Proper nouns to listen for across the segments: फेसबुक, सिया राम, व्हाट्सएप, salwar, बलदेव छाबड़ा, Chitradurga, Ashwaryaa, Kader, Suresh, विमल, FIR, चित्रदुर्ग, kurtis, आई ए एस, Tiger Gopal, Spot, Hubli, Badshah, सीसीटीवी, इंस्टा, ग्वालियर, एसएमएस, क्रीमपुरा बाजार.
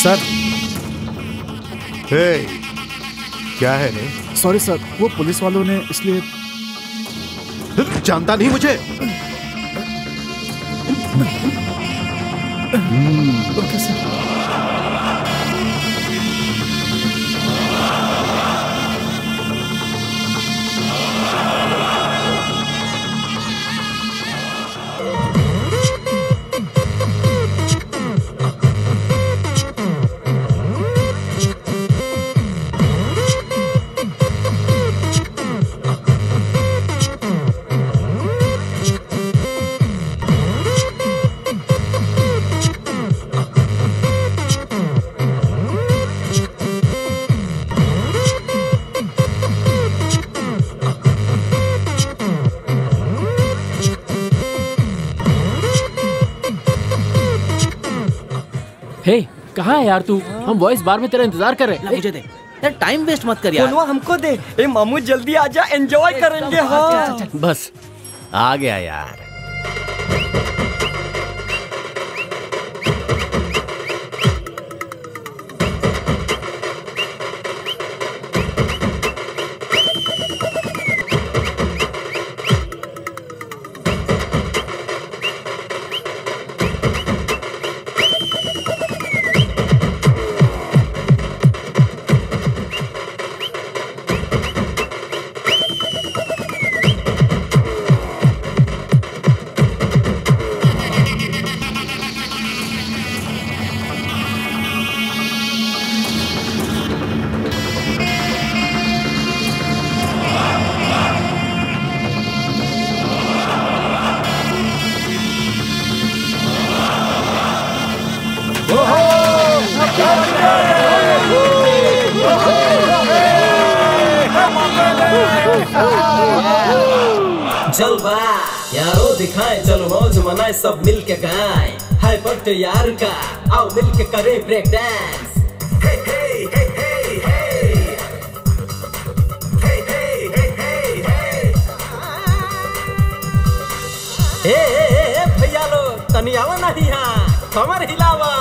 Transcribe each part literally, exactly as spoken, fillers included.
Sir. हे, क्या है रे? सॉरी सर, वो पुलिस वालों ने इसलिए। जानता नहीं मुझे। Okay sir. कहाँ है यार तू? हम वॉइस बार में तेरा इंतजार कर रहे हैं। मुझे दे यार, टाइम वेस्ट मत कर यार। हमको दे। ए मामू जल्दी आ जा, एंजॉय करेंगे। हाँ बस आ गया यार। सब मिल के गाएं है बट यार का, आओ मिल के करें ब्रेक डांस। हे भैया लोग तनी आवा ना कमर हिलावा।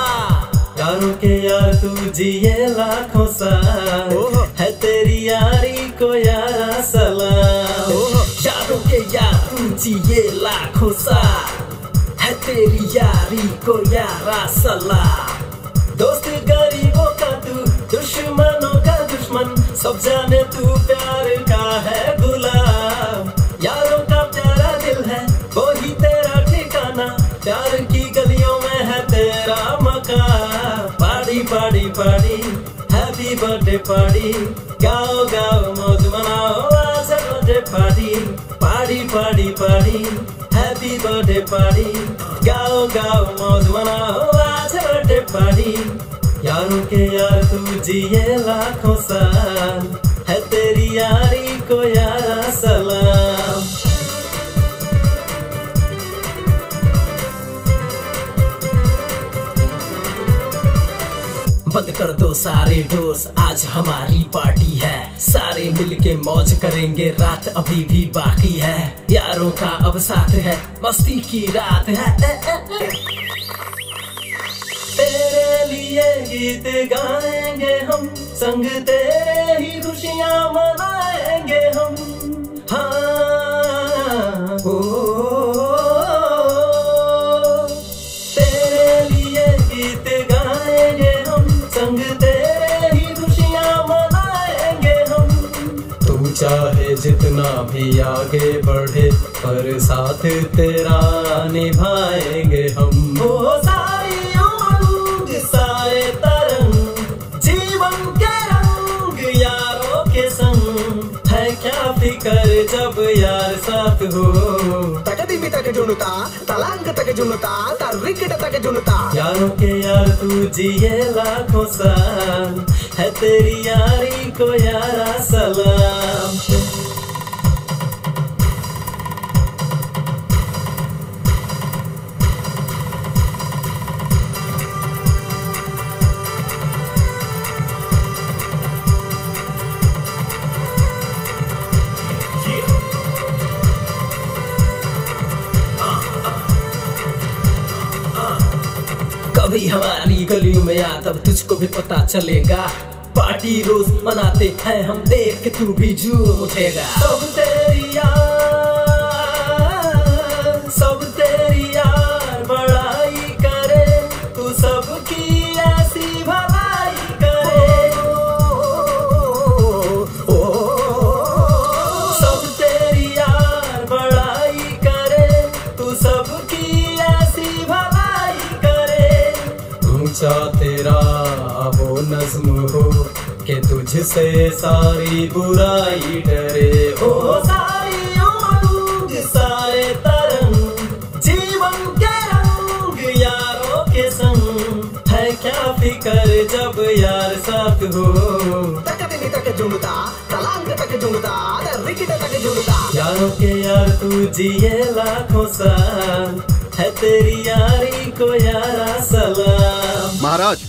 यारों के यार तू जिये लाखों साल, है तेरी यारी को यारा सलाम। यारों के यार तू जिये लाखों साल, तेरी यारी को यारा सलाम। दोस्त गरीबों का तू, दुश्मनों का दुश्मन, सब जाने तू प्यार का है गुलाम। यारों का प्यारा दिल है वो ही तेरा ठिकाना, प्यार की गलियों में है तेरा मकान। Party party party, happy birthday party, गाओ गाओ मौज मनाओ आज birthday party. Party party party, happy birthday party, गाओ गाओ मौज मनाओ आज बर्थडे पार्टी। यारों के यार तू जिये लाखों साल, है तेरी यारी को यारा सलाम। बंद कर दो सारे डोस, आज हमारी पार्टी है, सारे मिलके मौज करेंगे, रात अभी भी बाकी है। यारों का अब साथ है, मस्ती की रात है। ए, ए, ए। तेरे लिए गीत गाएंगे हम, संग तेरे ही खुशियाँ मनाएंगे हम। हाँ ओ, तेरे लिए गीत गाएंगे हम, संग तेरे ही खुशियाँ मनाएंगे हम। तू चाहे जितना भी आगे बढ़े, पर साथ तेरा निभाएंगे हम। ओ सारी उमंग सारे तरंग, जीवन के रंग यारों के संग, है क्या फिकर जब यार साथ हो। तकदीमी तक जुनता, तलांग तक जुनता, तरिकट तक जुनता। यारों के यार तू जिये लाखों साल, है तेरी यारी को यारा सलाम। अभी हमारी गलियों में आ, तब तुझको भी पता चलेगा। पार्टी रोज मनाते हैं हम, देख के तू भी झूम उठेगा। सब तेरी यार, सब तेरी यार बड़ाई करे, तू सबकी ऐसी भलाई करे। ओ सब तेरी यार बड़ाई करे, तू सबकी ऐसी भलाई करे। ऊंचा तेरा वो नज़्म हो के तुझसे सारी बुराई डरे। हो सारी उमंग, सारे तरंग, जीवन के रंग, यारों के संग। है क्या फिकर जब यार साथ हो। तक दिन तक जुड़ता, तलांग तक जुड़ता, रिकट तक जुड़ता। यारों के यार तू जिए लाखों साल, है तेरी यारी को यारा सलाम। महाराज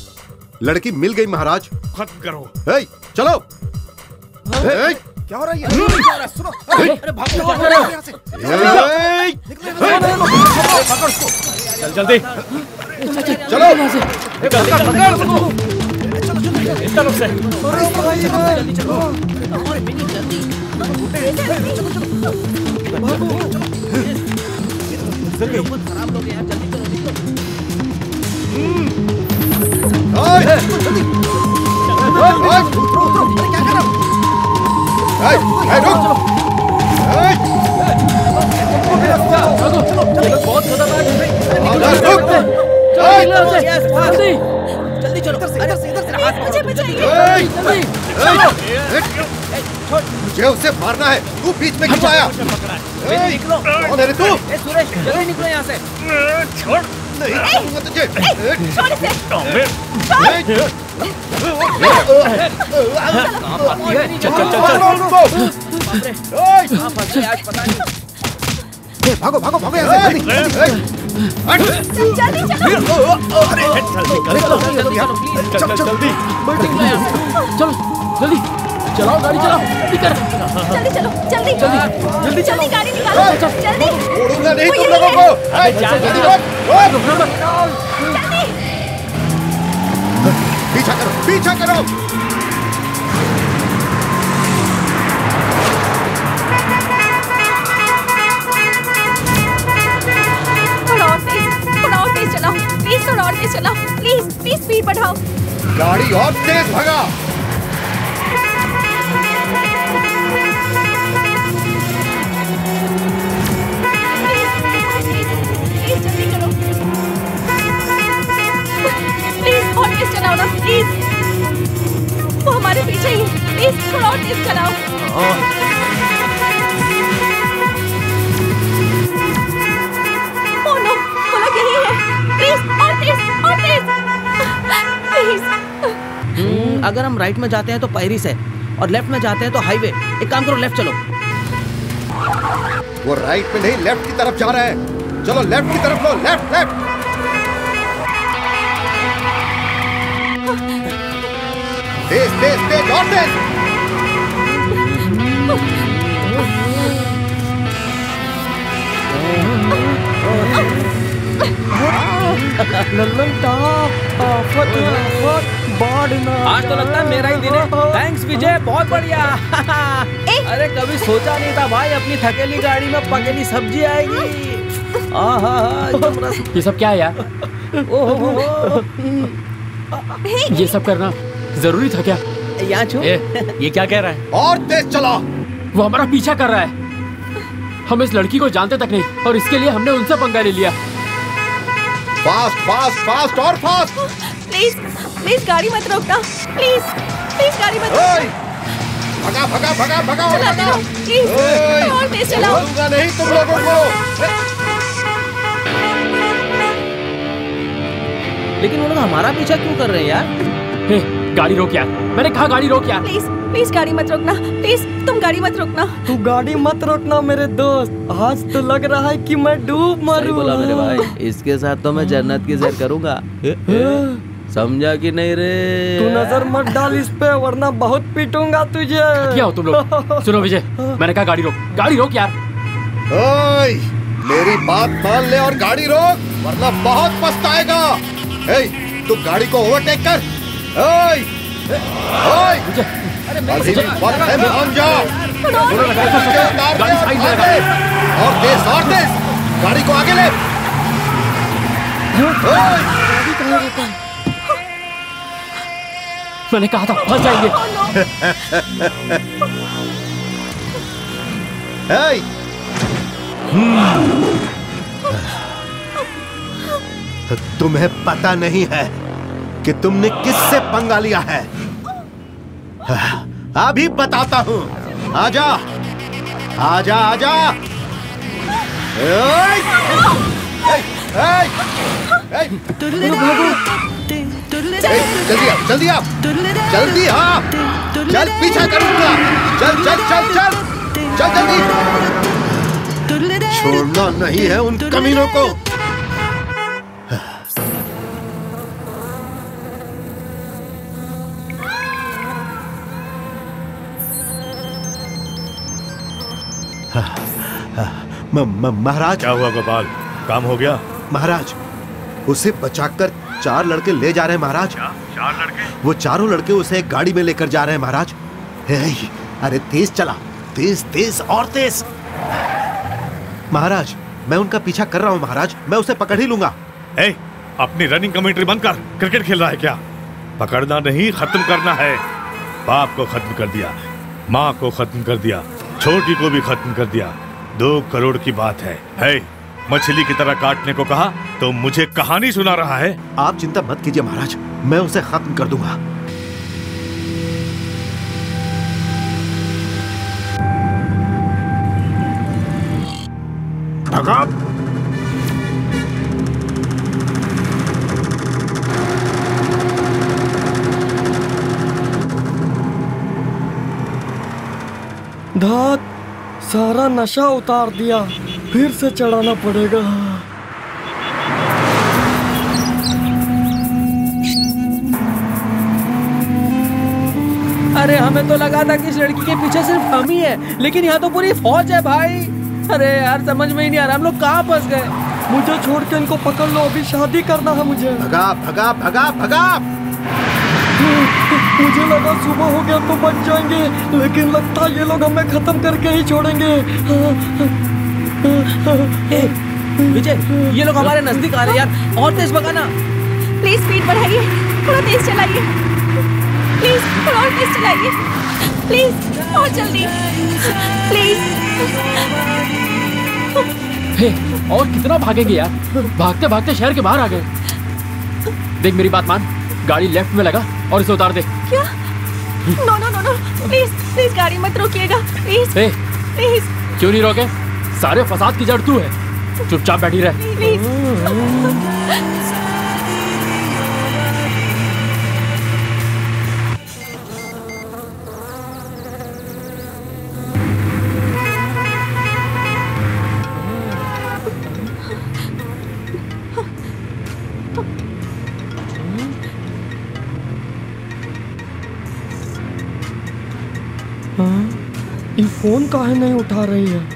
लड़की मिल गई महाराज। खत्म करो। हे चलो। हे क्या हो रहा है यार, सुनो। अरे भागो यहाँ से। चल जल्दी चलो यहाँ से। इस तरफ से जल्दी चलो। खराब लोग यार, जल्दी चलो। ओए जल्दी ओए ओए रुको रुको, क्या कर रहा है। ए ए रुक। ए चलो चलो चलो, बहुत खतरनाक है। रुक ओए जल्दी जल्दी चलो। इधर से इधर से हाथ मुझे बचाइए। ए ए छोड़, मुझे उसे मारना है। तू बीच में क्यों आया। ए निकलो। कौन है तू। ए सुरेश जल्दी निकलो यहां से। छोड़ तुझे। छोड़ इसे। भागो भागो भागो यहाँ से। जल्दी चलो जल्दी चलो जल्दी चलाओ गाड़ी, चलाओ जल्दी चलो जल्दी जल्दी जल्दी गाड़ी निकालो जल्दी। छोड़ूंगा नहीं तुम लोगों को। जल्दी पीछा करो पीछा करो। थोड़ा और तेज, थोड़ा और तेज चलाओ प्लीज। थोड़ा और तेज चलाओ प्लीज प्लीज स्पीड बढ़ाओ। गाड़ी और तेज भगा। चलाओ ना प्लीज, वो हमारे पीछे ही। प्लीज थोड़ा और तेज चलाओ। ओ नो, बोला यही है। प्लीज और तेज और तेज प्लीज। अगर हम राइट में जाते हैं तो पैरिस है और लेफ्ट में जाते हैं तो हाईवे। एक काम करो लेफ्ट चलो। वो राइट में नहीं लेफ्ट की तरफ जा रहा है। चलो लेफ्ट की तरफ लो। लेफ्ट लेफ्ट तेज तेज तेज और तेज। लल्लन टॉप आफत आफत बाढ़ना। आज तो लगता है मेरा ही दिन है। थैंक्स विजय, बहुत बढ़िया। अरे कभी सोचा नहीं था भाई अपनी थकेली गाड़ी में पकेली सब्जी आएगी। आहा ये सब क्या है यार। ओहो ये सब करना जरूरी था क्या। यहाँ छो ये क्या कह रहा है। और तेज चला। वो हमारा पीछा कर रहा है। हम इस लड़की को जानते तक नहीं और इसके लिए हमने उनसे पंगा ले लिया। फास्ट फास्ट फास्ट और फास्ट। प्लीज प्लीज गाड़ी मत रोकना। प्लीज प्लीज गाड़ी मत रोकना। भगा भगा भगा भगा और प्लीज और तेज चलाओ। नहीं तुम लोगों को। लेकिन वो लोग हमारा पीछा क्यों कर रहे हैं यार। गाड़ी रोक यार, मैंने कहा गाड़ी रोक यार। प्लीज प्लीज गाड़ी मत रोकना। प्लीज तुम गाड़ी मत रोकना। तू गाड़ी मत रोकना मेरे दोस्त। आज तो लग रहा है कि मैं डूब मरूं। बोला मेरे भाई, इसके साथ तो मैं जन्नत की सैर करूंगा। समझा कि नहीं रे। तू नजर मत डाल इस पे वरना बहुत पीटूंगा तुझे। क्या हो तुम लोग। सुनो विजय, मैंने कहा गाड़ी रोक, गाड़ी रोक यार। ओए मेरी बात मान ले और गाड़ी रोक वरना बहुत पछताएगा। तू गाड़ी को ओवरटेक कर। ओए, ओए, और तेज और तेज गाड़ी को आगे ले। मैंने कहा था फंस जाएंगे। तुम्हें पता नहीं है कि तुमने किससे पंगा लिया है। अभी बताता हूं। आजा आजा आजा। जल्दी आप जल्दी आप जल्दी आप चल पीछा करूंगा। चल चल चल चल चल जल्दी। छोड़ना नहीं है उन कमीनों को। महाराज क्या हुआ गोपाल? काम हो गया? महाराज उसे बचाकर चार लड़के ले जा रहे हैं महाराज। क्या? चार लड़के? वो चारों लड़के उसे एक गाड़ी में लेकर जा रहे हैं महाराज। अरे तेज चला, तेज तेज और तेज। महाराज मैं उनका पीछा कर रहा हूँ महाराज, मैं उसे पकड़ ही लूंगा। ए, अपनी रनिंग कमेंट्री बंद कर। क्रिकेट खेल रहा है क्या? पकड़ना नहीं, खत्म करना है। बाप को खत्म कर दिया, माँ को खत्म कर दिया, छोटी को भी खत्म कर दिया। दो करोड़ की बात है। है मछली की तरह काटने को कहा तो मुझे कहानी सुना रहा है। आप चिंता मत कीजिए महाराज, मैं उसे खत्म कर दूंगा। धात सारा नशा उतार दिया, फिर से चढ़ाना पड़ेगा। अरे हमें तो लगा था कि इस लड़की के पीछे सिर्फ हम ही है, लेकिन यहाँ तो पूरी फौज है भाई। अरे यार समझ में ही नहीं आ रहा हम लोग कहाँ फंस गए। मुझे छोड़ के इनको पकड़ लो, अभी शादी करना है मुझे। भगा भगा भगा भगा। मुझे लगा सुबह हो गया तो बच जाएंगे, लेकिन लगता ये लोग हमें खत्म करके ही छोड़ेंगे। ए, विजय ये लोग हमारे नजदीक आ रहे यार, और तेज भगाना। प्लीज स्पीड बढ़ाइए, थोड़ा तेज चलाइए। प्लीज थोड़ा और तेज चलाइए। प्लीज और जल्दी। प्लीज और कितना भागेंगे यार। भागते भागते शहर के बाहर आ गए। देख मेरी बात मान, गाड़ी लेफ्ट में लगा और इसे उतार दे। क्या? No no no no, please please गाड़ी मत रोकिएगा, प्लीज प्लीज। क्यों नहीं रोके? सारे फसाद की जड़ तू है। चुपचाप बैठी रह। प्लीज। फोन काहे नहीं उठा रही है?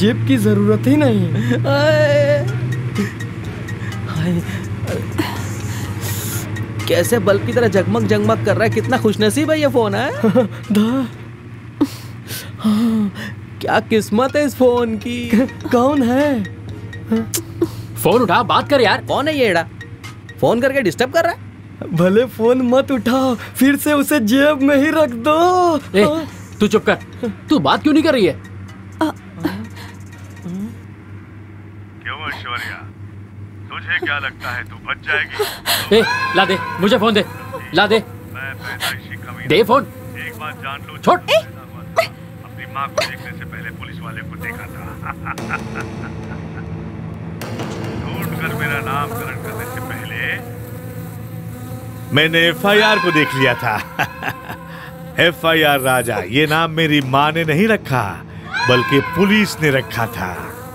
जेब की जरूरत ही नहीं। कैसे बल्ब की तरह जगमग जगमग कर रहा है। कितना खुशनसीब है ये फोन है। क्या किस्मत है इस फोन की। कौन है? फोन उठा, बात कर यार। कौन है ये एड़ा? फोन करके डिस्टर्ब कर रहा है। भले फोन मत उठाओ, फिर से उसे जेब में ही रख दो। ए, तू चुप कर, तू बात क्यों नहीं कर रही है? क्यों ऐश्वर्या, तुझे क्या लगता है तू बच जाएगी? ए, ला दे, मुझे फोन दे, ला दे, दे फोन। एक बात जान लो, छोड़। अपनी माँ को देखने से पहले पुलिस वाले को देखा था। ढूंढ कर मेरा नामकरण करने से पहले मैंने एफ आई आर को देख लिया था। एफ आई आर राजा, ये नाम मेरी माँ ने नहीं रखा बल्कि पुलिस ने रखा था।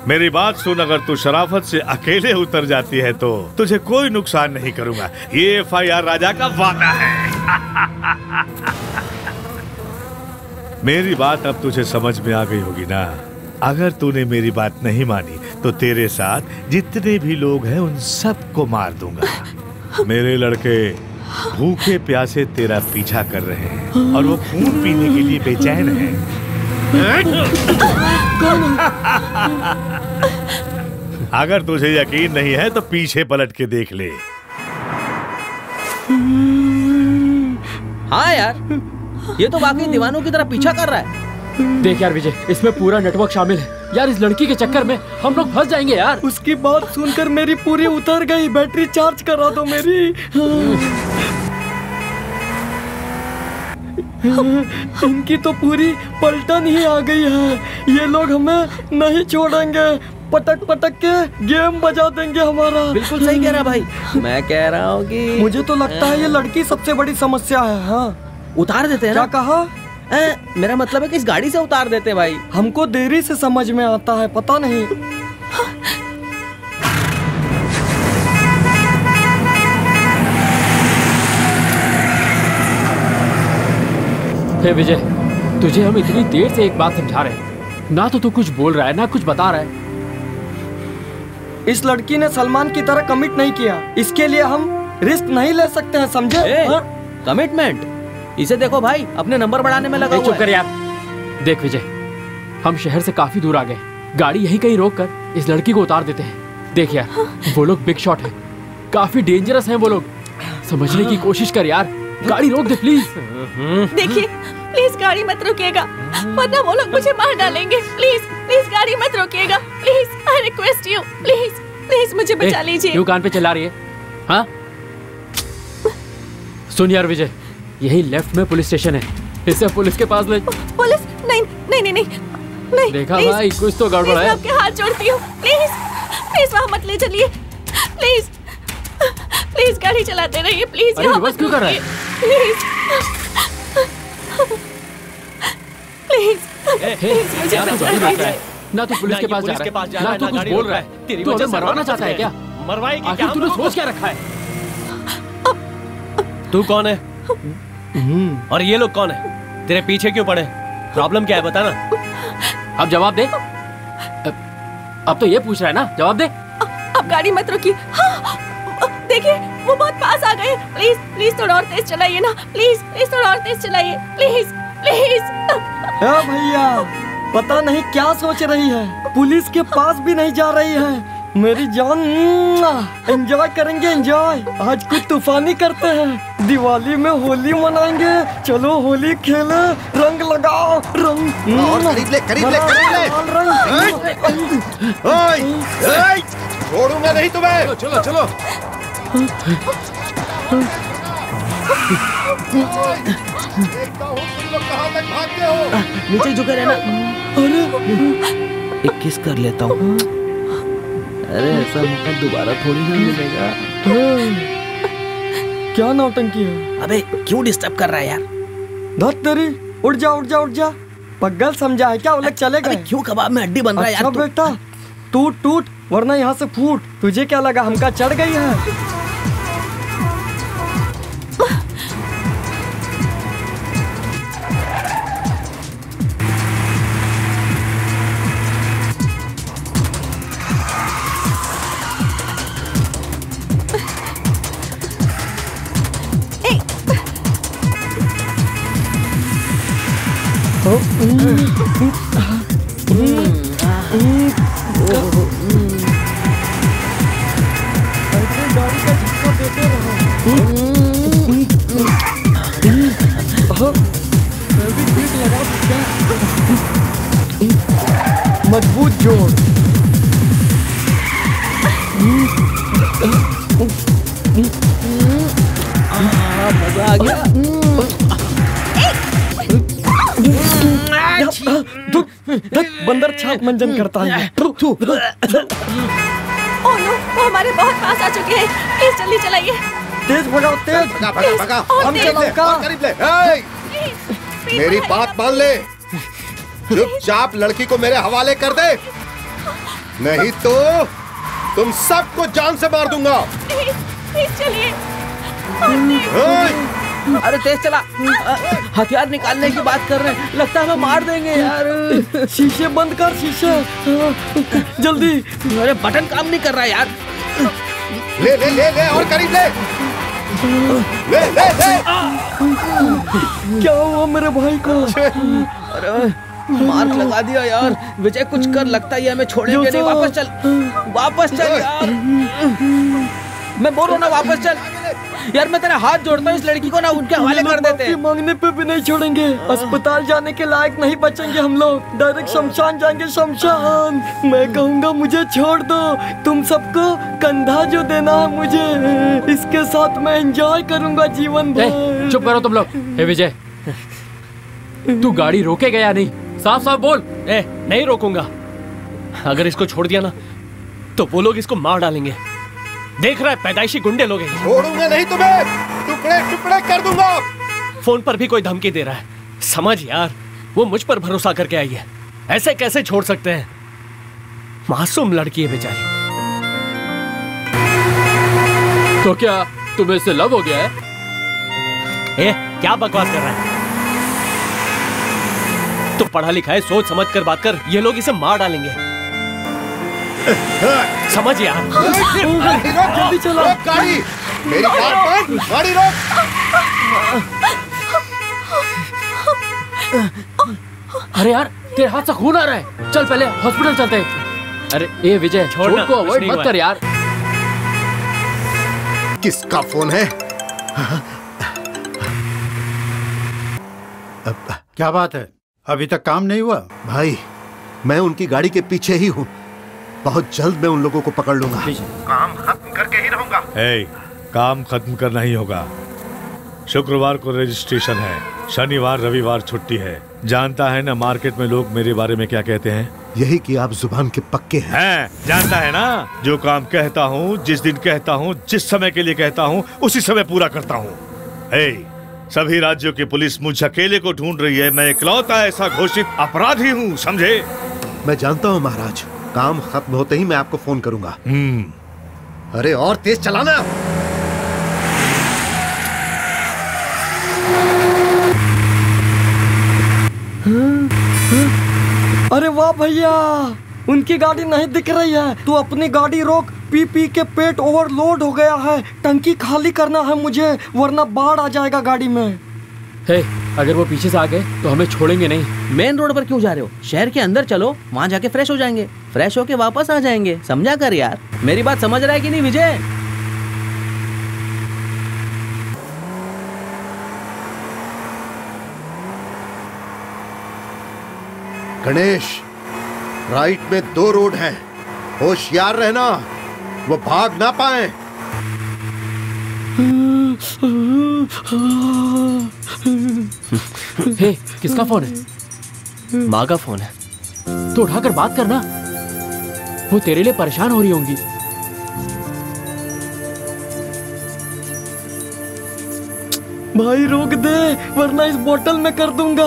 मेरी बात सुन, अगर तू शराफत से अकेले उतर जाती है तो तुझे कोई नुकसान नहीं करूंगा। ये एफ आई आर राजा का वादा है। मेरी बात अब तुझे समझ में आ गई होगी ना? अगर तूने मेरी बात नहीं मानी तो तेरे साथ जितने भी लोग हैं उन सबको मार दूंगा। मेरे लड़के भूखे प्यासे तेरा पीछा कर रहे हैं और वो खून पीने के लिए बेचैन हैं। अगर तुझे यकीन नहीं है तो पीछे पलट के देख ले। हाँ यार, ये तो वाकई दीवानों की तरह पीछा कर रहा है। देख यार विजय, इसमें पूरा नेटवर्क शामिल है। यार इस लड़की के चक्कर में हम लोग फंस जाएंगे यार। उसकी बात सुनकर मेरी पूरी उतर गई। बैटरी चार्ज करा दो मेरी। इनकी तो पूरी पलटन ही आ गई है। ये लोग हमें नहीं छोड़ेंगे, पटक पटक के गेम बजा देंगे हमारा। बिल्कुल सही कह रहा भाई। मैं कह रहा हूँ कि मुझे तो लगता है ये लड़की सबसे बड़ी समस्या है। हाँ, उतार देते हैं। क्या कहा? ए, मेरा मतलब है कि इस गाड़ी से उतार देते भाई। हमको देरी से समझ में आता है, पता नहीं। हे विजय, तुझे हम इतनी देर से एक बात समझा रहे हैं, ना तो तू कुछ बोल रहा है ना कुछ बता रहा है। इस लड़की ने सलमान की तरह कमिट नहीं किया, इसके लिए हम रिस्क नहीं ले सकते हैं, समझे? कमिटमेंट, इसे देखो भाई, अपने नंबर बढ़ाने में लगा हुआ है। चुप कर यार। देख विजय, हम शहर से काफी दूर आ गए, गाड़ी यहीं कहीं रोक कर इस लड़की को उतार देते हैं। देख यार, वो लोग बिग शॉट हैं, काफी डेंजरस हैं वो लोग, समझने की कोशिश कर यार। गाड़ी रोक दे प्लीज। देखिए प्लीज गाड़ी मत रोकिएगा, वरना वो लोग मुझे मार डालेंगे। प्लीज प्लीज गाड़ी मत रोकिएगा, please I request you, please please मुझे बचा लीजिए। क्यों कान पे चला रही है? हाँ सुन यार विजय, यही लेफ्ट में पुलिस स्टेशन है, इसे पुलिस के पास ले। पुलिस? नहीं नहीं नहीं नहीं, नहीं देखा भाई, कुछ तो गड़बड़ है। आपके हाथ जोड़ती हूँ, प्लीज प्लीज वहाँ मत ले चलिए, प्लीज प्लीज गाड़ी चलाते रहिए, प्लीज बस। क्यों कर रहा है? प्लीज प्लीज मुझे बचाइए। ना तो पुलिस के पास जा रहा है, ना तो कुछ बोल रहा है। तू हमें मरवाना चाहता है क्या? मरवाएगी क्या? तूने सोच क्या रखा है? तू कौन है और ये लोग कौन है? तेरे पीछे क्यों पड़े? प्रॉब्लम क्या है बता ना, अब जवाब दे। अब तो ये पूछ रहा है ना, जवाब दे। अब गाड़ी मत रोकिए। हाँ, देखिए वो बहुत पास आ गए। प्लीज प्लीज थोड़ा और तेज चलाइए ना, प्लीज प्लीज थोड़ा और तेज चलाइए, प्लीज प्लीज। भैया पता नहीं क्या सोच रही है, पुलिस के पास भी नहीं जा रही है। मेरी जान, एंजॉय करेंगे एंजॉय। आज कुछ तूफानी करते हैं, दिवाली में होली मनाएंगे। चलो होली खेले, रंग लगाओ, रंग और खरीद ले, खरीद ले, खरीद ले। ओए ओए, छोडूंगा नहीं तुम्हें। चलो चलो नीचे झुके रहना। अरे एक किस कर लेता हूँ। अरे ऐसा मौका दोबारा थोड़ी ना मिलेगा। क्या नौटंकी है? अबे क्यों डिस्टर्ब कर रहा है यार? धत तेरी, उठ जा उठ जा उठ जा। पगल समझा है क्या? वो लोग चले गए। क्यों कबाब में हड्डी बन रहा है यार? अच्छा बेटा, टूट टूट वरना यहाँ से फूट। तुझे क्या लगा हमका चढ़ गई है? गाड़ी का झटका देते रहो। मजा आ गया। बंदर छाप मंजन करता है। ओह नो, वो हमारे बहुत पास आ चुके हैं। प्लीज जल्दी चलाइए। तेज भगाओ, तेज भगा भगा भगा। हम चलाओ। मेरी बात मान ले, चुपचाप लड़की को मेरे हवाले कर दे, नहीं तो तुम सबको जान से मार दूंगा। चलिए। अरे तेज चला, हथियार निकालने की बात कर रहे हैं, लगता है हमें मार देंगे यार। शीशे बंद कर, शीशे जल्दी। अरे बटन काम नहीं कर रहा यार। ले ले ले ले और करीब ले ले ले ले। क्या हुआ मेरे भाई को? अरे मार्क लगा दिया यार। विजय कुछ कर, लगता है हमें छोड़ेंगे नहीं। वापस चल, वापस चल यार। मैं बोल रहा हूँ ना, वापस चल यार। मैं तेरा हाथ जोड़ता हूँ, इस लड़की को ना उनके हवाले कर देते हैं। मांगने पे भी नहीं छोड़ेंगे। अस्पताल जाने के लायक नहीं बचेंगे हम लोग, डायरेक्ट शमशान जाएंगे, शमशान। मैं कहूँगा मुझे छोड़ दो, तुम सबको कंधा जो देना है मुझे, इसके साथ मैं एंजॉय करूँगा जीवन भर। चुप करो तुम लोग। ए विजय, तू गाड़ी रोकेगा या नहीं? साफ साफ बोल। ए, नहीं रोकूंगा। अगर इसको छोड़ दिया ना तो वो लोग इसको मार डालेंगे। देख रहा है, पैदाइशी गुंडे लोग हैं। छोड़ूंगा नहीं तुम्हें, टुकड़े टुकड़े कर दूंगा। फोन पर भी कोई धमकी दे रहा है, समझ यार। वो मुझ पर भरोसा करके आई है, ऐसे कैसे छोड़ सकते हैं? मासूम लड़की है बेचारी। तो क्या तुम्हें इससे लव हो गया है? ए, क्या बकवास कर रहा है? तो पढ़ा लिखा है, सोच समझ कर बात कर। ये लोग इसे मार डालेंगे, समझ यार। जल्दी चलो गाड़ी, मेरी बात मान, गाड़ी रोक। अरे यार, तेरे हाथ से खून आ रहा है, चल पहले हॉस्पिटल चलते हैं। अरे ए विजय, छोड़ को अवॉइड मत कर यार। किसका फोन है? अब क्या बात है, अभी तक काम नहीं हुआ? भाई मैं उनकी गाड़ी के पीछे ही हूँ, बहुत जल्द मैं उन लोगों को पकड़ लूंगा। काम खत्म करके ही रहूंगा। ए, काम खत्म करना ही होगा। शुक्रवार को रजिस्ट्रेशन है, शनिवार रविवार छुट्टी है। जानता है ना मार्केट में लोग मेरे बारे में क्या कहते हैं? यही कि आप जुबान के पक्के हैं। है, जानता है ना, जो काम कहता हूँ, जिस दिन कहता हूँ, जिस समय के लिए कहता हूँ, उसी समय पूरा करता हूँ। सभी राज्यों की पुलिस मुझ अकेले को ढूंढ रही है, मैं इकलौता ऐसा घोषित अपराधी हूँ, समझे? मैं जानता हूँ महाराज, काम खत्म होते ही मैं आपको फोन करूंगा। अरे और तेज चलाना। अरे वाह भैया, उनकी गाड़ी नहीं दिख रही है, तू अपनी गाड़ी रोक। पी पी के पेट ओवरलोड हो गया है, टंकी खाली करना है मुझे, वरना बाढ़ आ जाएगा गाड़ी में। हे, अगर वो पीछे से आ गए तो हमें छोड़ेंगे नहीं। मेन रोड पर क्यों जा रहे हो? शहर के अंदर चलो, वहाँ जाके फ्रेश हो जाएंगे, फ्रेश होके वापस आ जाएंगे। समझा कर यार, मेरी बात समझ रहा है कि नहीं विजय? गणेश, राइट में दो रोड हैं, होशियार रहना, वो भाग ना पाए। हे, किसका फोन है? माँ का फोन है, तो उठाकर बात करना, वो तेरे लिए परेशान हो रही होंगी। भाई रोक दे, वरना इस बोतल में कर दूंगा।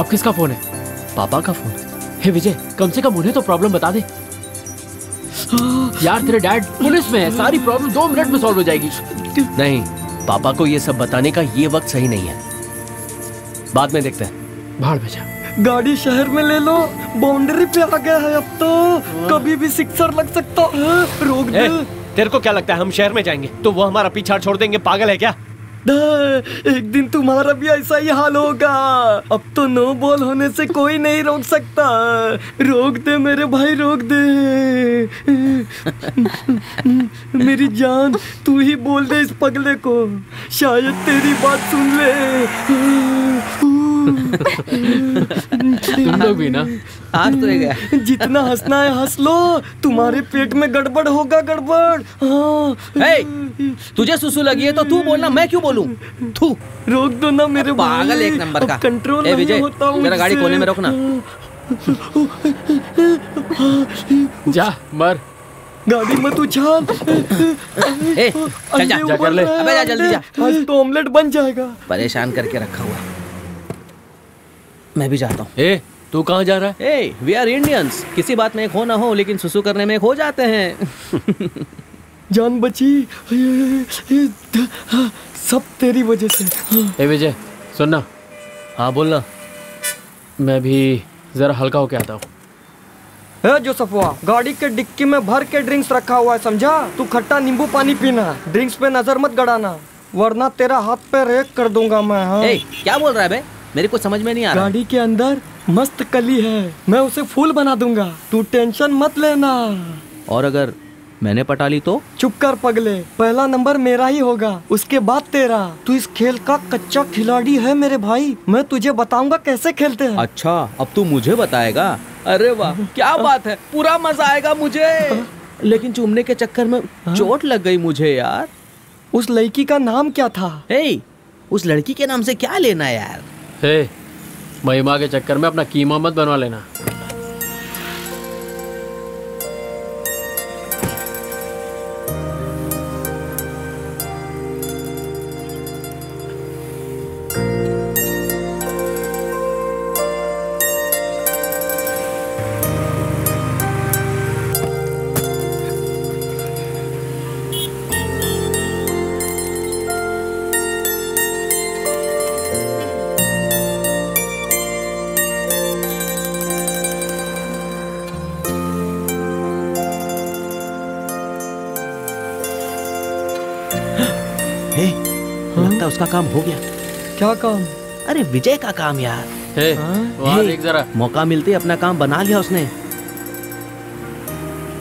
अब किसका फोन है? पापा का फोन है। हे विजय, कम से कम उन्हें तो प्रॉब्लम बता दे यार। तेरे डैड पुलिस में है, सारी प्रॉब्लम दो मिनट में सॉल्व हो जाएगी। नहीं, पापा को ये सब बताने का ये वक्त सही नहीं है, बाद में देखते हैं। भाड़ भेजा, गाड़ी शहर में ले लो, बाउंड्री पे आ गया है, अब तो कभी भी सिक्सर लग सकता है। रोक दे। ए, तेरे को क्या लगता है हम शहर में जाएंगे तो वो हमारा पीछा छोड़ देंगे? पागल है क्या? एक दिन तुम्हारा भी ऐसा ही हाल होगा। अब तो नो बॉल होने से कोई नहीं रोक सकता। रोक दे मेरे भाई, रोक दे। मेरी जान, तू ही बोल दे इस पगले को, शायद तेरी बात सुन ले। तुम लोग भी ना आज तो गया। जितना हंसना है हंस लो, तुम्हारे पेट में गड़बड़ होगा गड़बड़। हाँ। hey, तुझे सुसु लगी है तो तू बोलना, मैं क्यों बोलूं? तू रोक दो ना मेरे पागल, एक नंबर का कंट्रोल नहीं होता। मेरा गाड़ी कोने में रोकना, जा मर, गाड़ी मत उछाल। ए, चल जा, जा कर ले। अबे जा जल्दी जा, आज तो ऑमलेट बन जाएगा। परेशान करके रखा हुआ। मैं भी जाता हूँ। ए, तू कहाँ जा रहा है? ए, वी आर इंडियंस, किसी बात में एक हो ना हो, लेकिन सुसु करने में एक हो जाते हैं। जान बची सब तेरी वजह से। ए विजय सुनना, हाँ बोलना, मैं भी जरा हल्का होके आता हूँ। है जो सफवा, गाड़ी के डिक्की में भर के ड्रिंक्स रखा हुआ है, समझा? तू खट्टा नींबू पानी पीना, ड्रिंक्स पे नजर मत गड़ाना, वरना तेरा हाथ पे रेक कर दूंगा मैं। हाँ। ए, क्या बोल रहा है बे? मेरे को समझ में नहीं आ रहा। गाड़ी के अंदर मस्त कली है, मैं उसे फूल बना दूंगा, तू टेंशन मत लेना। और अगर मैंने पटा ली तो? चुप कर पगले, पहला नंबर मेरा ही होगा, उसके बाद तेरा। तू इस खेल का कच्चा खिलाड़ी है मेरे भाई, मैं तुझे बताऊंगा कैसे खेलते हैं। अच्छा, अब तू मुझे बताएगा? अरे वाह, क्या बात है, पूरा मजा आएगा मुझे। लेकिन चूमने के चक्कर में चोट लग गई मुझे यार। उस लड़की का नाम क्या था? हे, उस लड़की के नाम से क्या लेना यार। हे, महिमा के चक्कर में अपना कीमा मत बनवा लेना। उसका काम हो गया। क्या काम? अरे विजय का काम यार। हे, वाह देख जरा, मौका मिलते अपना काम बना लिया उसने।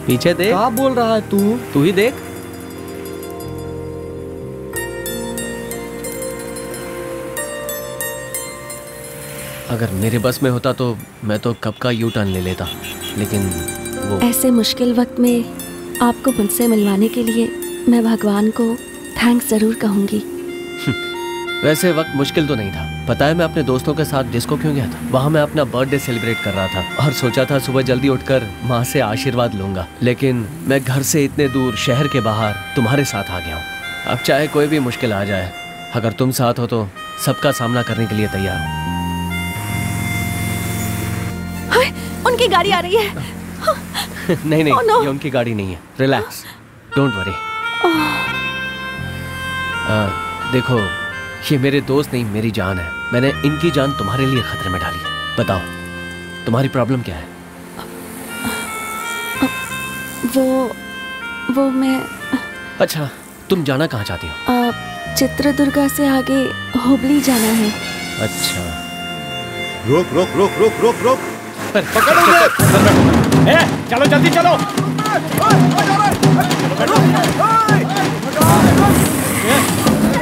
पीछे देख। क्या बोल रहा है तू? तू ही देख। अगर मेरे बस में होता तो मैं तो कब का यू टर्न ले लेता, लेकिन वो। ऐसे मुश्किल वक्त में आपको मुझसे मिलवाने के लिए मैं भगवान को थैंक्स जरूर कहूंगी। वैसे वक्त मुश्किल तो नहीं था, पता है मैं अपने दोस्तों के साथ डिस्को क्यों गया था? वहाँ मैं अपना बर्थडे सेलिब्रेट कर रहा था और सोचा था सुबह जल्दी उठकर माँ से आशीर्वाद लूंगा, लेकिन मैं घर से इतने दूर शहर के बाहर तुम्हारे साथ आ गया हूँ। अब चाहे कोई भी मुश्किल आ जाए, अगर तुम साथ हो तो सबका सामना करने के लिए तैयार हूँ। उनकी गाड़ी आ रही है। नहीं नहीं, oh, no. ये उनकी गाड़ी नहीं है, रिलैक्स, डोंट वरी। देखो, ये मेरे दोस्त नहीं मेरी जान है, मैंने इनकी जान तुम्हारे लिए खतरे में डाली है। बताओ तुम्हारी प्रॉब्लम क्या है? वो वो मैं। अच्छा, तुम जाना कहाँ चाहती हो? चित्रदुर्गा से आगे हुबली जाना है। अच्छा, रोक रोक रोक रोक रोक रोक पकड़ो उसे। ए, चलो जल्दी चलो।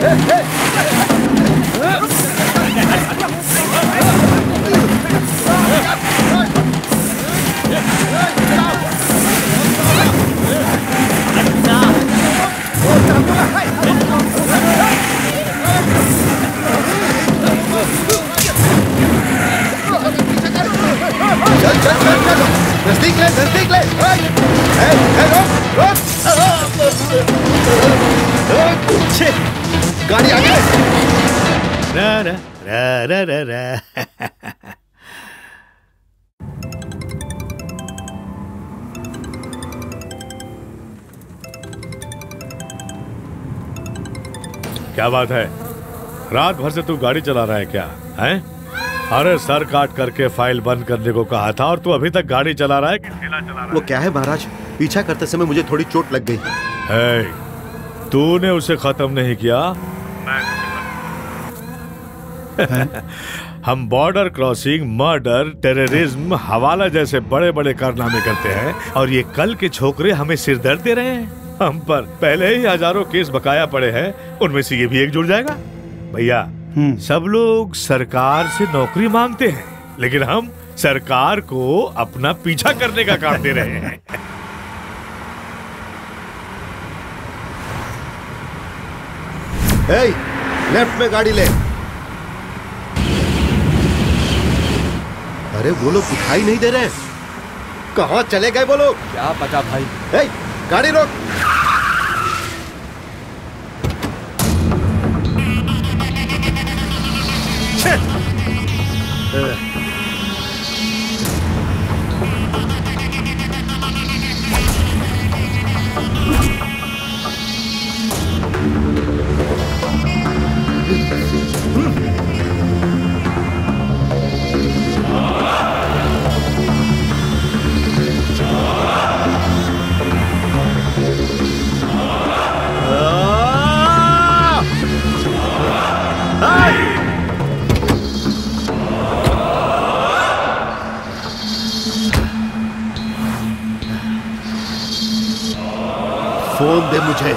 Hey, hey, hey, गाड़ी आ गई। रा रा रा रा रा। क्या बात है, रात भर से तू गाड़ी चला रहा है क्या? हैं? अरे सर काट करके फाइल बंद करने को कहा था और तू अभी तक गाड़ी चला रहा है कि ठेला चला रहा है? वो क्या है महाराज, पीछा करते समय मुझे थोड़ी चोट लग गई। है, तूने उसे खत्म नहीं किया। हम बॉर्डर क्रॉसिंग, मर्डर, टेररिज्म, हवाला जैसे बड़े बड़े कारनामे करते हैं और ये कल के छोकरे हमें सिर दर्द दे रहे हैं। हम पर पहले ही हजारों केस बकाया पड़े हैं, उनमें से ये भी एक जुड़ जाएगा। भैया सब लोग सरकार से नौकरी मांगते हैं, लेकिन हम सरकार को अपना पीछा करने का काम दे रहे हैं। hey, लेफ्ट में गाड़ी ले। अरे वो लोग दिखाई नहीं दे रहे, कहाँ चले गए वो लोग? क्या पता भाई। hey, गाड़ी रोक। फोन दे मुझे।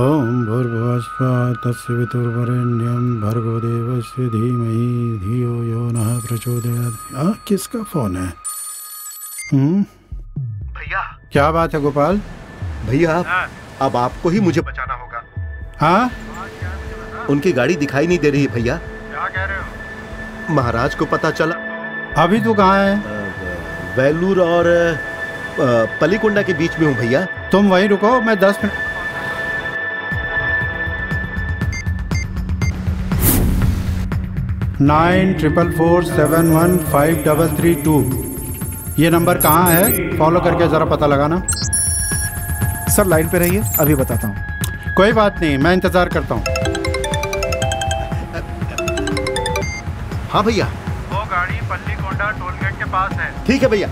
ओम भूर्भुवः तस्वितुर्वरेण्यं भर्गो देवस्य धीमहि धियो यो नः प्रचोदयात्। किसका फोन है? हम्म भैया क्या बात है? गोपाल भैया आप, अब आपको ही मुझे बचाना होगा। हाँ उनकी गाड़ी दिखाई नहीं दे रही भैया। क्या कह रहे हो? महाराज को पता चला। अभी तो कहाँ है? वेलूर और पलीकुंडा के बीच में हूँ भैया। तुम वहीं रुको, मैं दस minute. Nine triple four seven one five double three two ये नंबर कहाँ है? फॉलो करके जरा पता लगाना। सर लाइन पे रहिए, अभी बताता हूँ। कोई बात नहीं, मैं इंतजार करता हूँ। हाँ भैया वो गाड़ी पल्लीकोंडा टोल गेट के पास है। ठीक है भैया।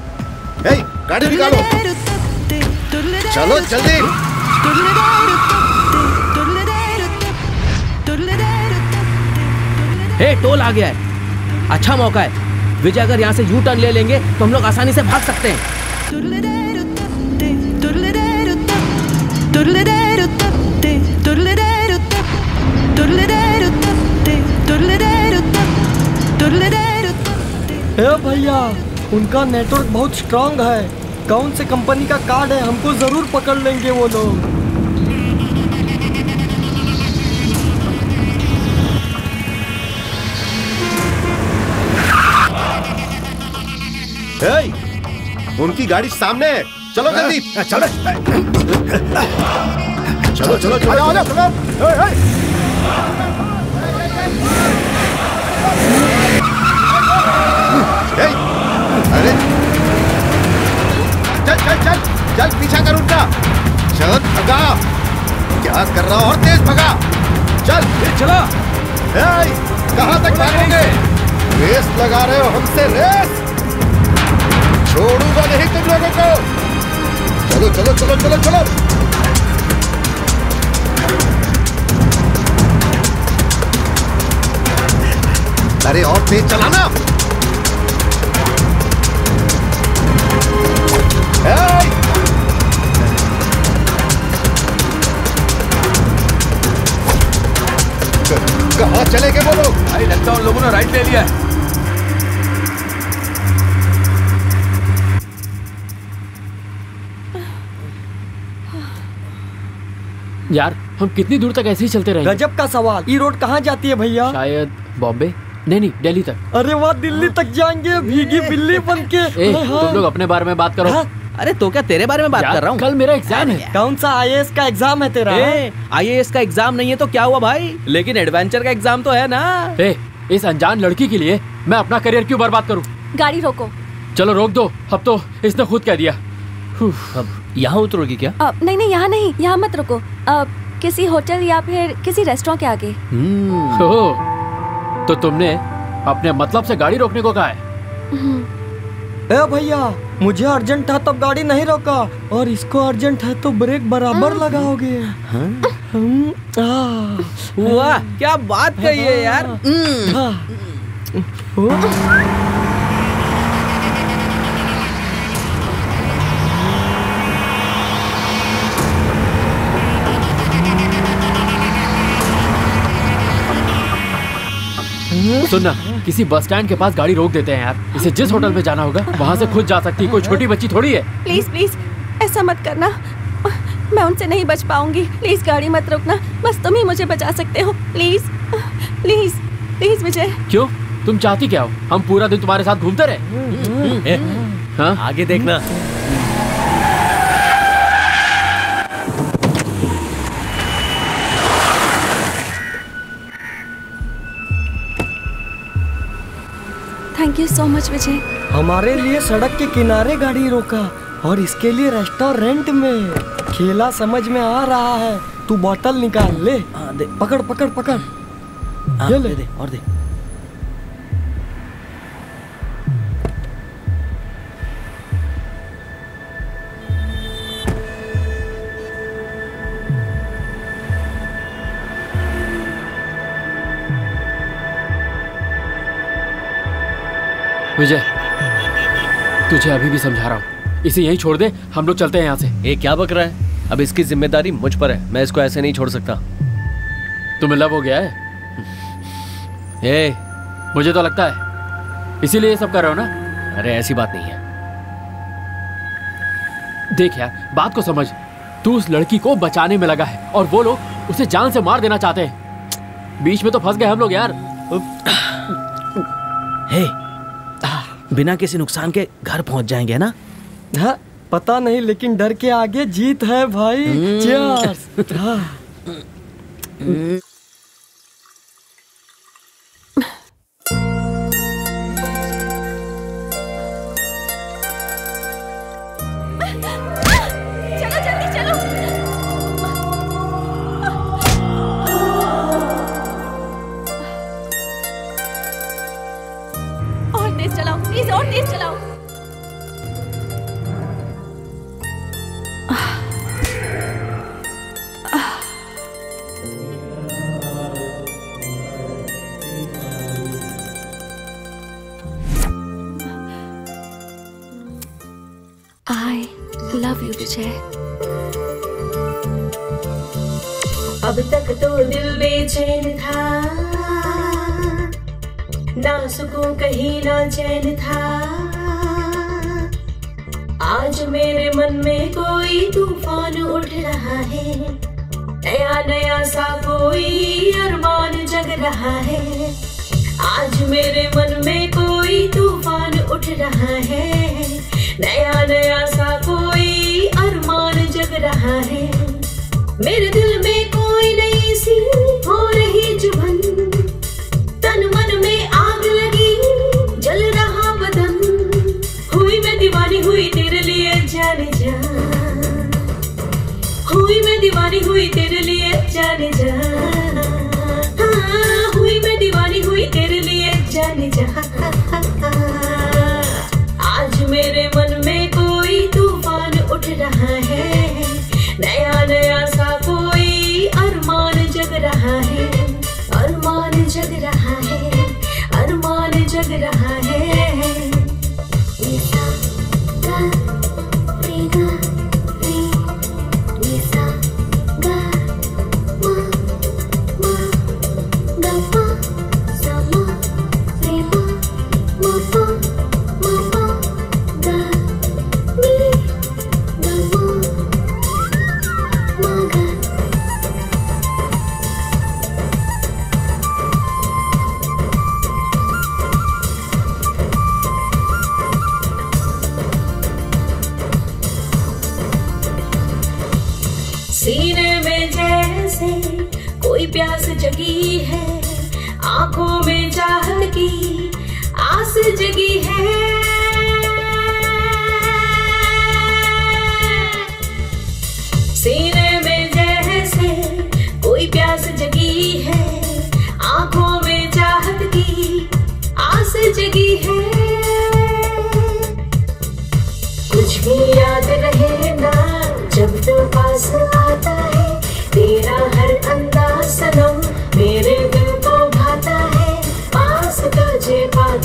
ए गाड़ी निकालो, चलो जल्दी। हे टोल आ गया है, अच्छा मौका है। विजय अगर यहाँ से यू टर्न ले लेंगे तो हम लोग आसानी से भाग सकते हैं। भैया उनका नेटवर्क बहुत स्ट्रांग है, कौन से कंपनी का कार्ड है, हमको जरूर पकड़ लेंगे वो लोग। उनकी गाड़ी सामने है, चलो जल्दी। चलो चलो चलो चलो। अरे चल चल चल चल पीछा कर उनका। चल भगा, क्या कर रहा, और तेज भगा। चल चला, कहाँ तक भागोगे? रेस लगा रहे हो हमसे? रेस छोड़ूंगा नहीं तुम लोगों को। चलो चलो चलो चलो चलो। अरे और तेज चलाना। Hey! कहाँ चले गए वो लोग? अरे लगता है उन लोगों ने राइट ले लिया है। यार हम कितनी दूर तक ऐसे ही चलते रहे? गजब का सवाल। ये रोड कहाँ जाती है भैया? शायद बॉम्बे, नहीं नहीं दिल्ली तक। अरे वाह, दिल्ली तक जाएंगे भीगी बिल्ली बनके। तुम लोग अपने बारे में बात करो। हाँ? अरे तो क्या तेरे बारे में बात कर रहा हूँ? कल मेरा एग्जाम है। कौन सा आई ए एस का एग्जाम है तेरा? आई ए एस का एग्जाम नहीं है तो क्या हुआ भाई, लेकिन एडवेंचर का एग्जाम तो है ना। ए, इस अनजान लड़की के लिए मैं अपना करियर क्यों बर्बाद करूँ? गाड़ी रोको। चलो रोक दो, अब तो इसने खुद कह दिया। अब यहाँ उतरोगी क्या? आ, नहीं नहीं यहाँ नहीं, यहाँ मत रुको। आ, किसी होटल या फिर किसी रेस्टोरेंट के आगे। तो तुमने अपने मतलब से गाड़ी रोकने को कहा है? ए भैया मुझे अर्जेंट था तब गाड़ी नहीं रोका, और इसको अर्जेंट है तो ब्रेक बराबर लगाओगे। वाह क्या बात कही है यार। सुनना, किसी बस स्टैंड के पास गाड़ी रोक देते हैं यार। इसे जिस होटल में जाना होगा वहाँ से खुद जा सकती है, कोई छोटी बच्ची थोड़ी है। प्लीज प्लीज ऐसा मत करना, मैं उनसे नहीं बच पाऊंगी। प्लीज गाड़ी मत रोकना, बस तुम ही मुझे बचा सकते हो। Please please please Vijay. क्यों, तुम चाहती क्या हो हम पूरा दिन तुम्हारे साथ घूमते रहे? हाँ आगे देखना। Thank you so much Vijay, हमारे लिए सड़क के किनारे गाड़ी रोका और इसके लिए रेस्टोरेंट में। खेला समझ में आ रहा है, तू बोतल निकाल ले। आ, दे पकड़ पकड़ पकड़ आ, ये ले दे, दे और दे। विजय तुझे अभी भी समझा रहा हूँ, इसे यही छोड़ दे, हम लोग चलते हैं यहाँ से। ये क्या बक रहा है? अब इसकी जिम्मेदारी मुझ पर है, मैं इसको ऐसे नहीं छोड़ सकता। तुम्हें लव हो गया है? ए, मुझे तो लगता है इसीलिए ये सब कर रहे हो ना। अरे ऐसी बात नहीं है। देख यार बात को समझ, तू उस लड़की को बचाने में लगा है और वो लोग उसे जान से मार देना चाहते हैं। बीच में तो फंस गए हम लोग यार। हे, बिना किसी नुकसान के घर पहुंच जाएंगे ना? हाँ, पता नहीं, लेकिन डर के आगे जीत है भाई। चीयर्स। चलो जल्दी चलो। और तेज चलाओ प्लीज, और तेज चलाओ। अब तक तो दिल बेचैन था, ना सुकून कहीं ना चैन था। आज मेरे मन में कोई तूफान उठ रहा है, नया नया सा कोई अरमान जग रहा है। आज मेरे मन में कोई तूफान उठ रहा है, नया नया सा कोई अरमान जग रहा है। मेरे दिल में कोई नई सी हो रही जुबान, तन मन में आग लगी जल रहा बदन। हुई मैं दीवानी हुई तेरे लिए जाने जा, हुई मैं दीवानी हुई तेरे लिए जाने जा। हाँ, हुई मैं दीवानी हुई तेरे लिए जाने जा। आज मेरे मन में कोई तूफान उठ रहा है, नया नया सा कोई अरमान जग रहा है, अरमान जग रहा है, अरमान जग रहा है।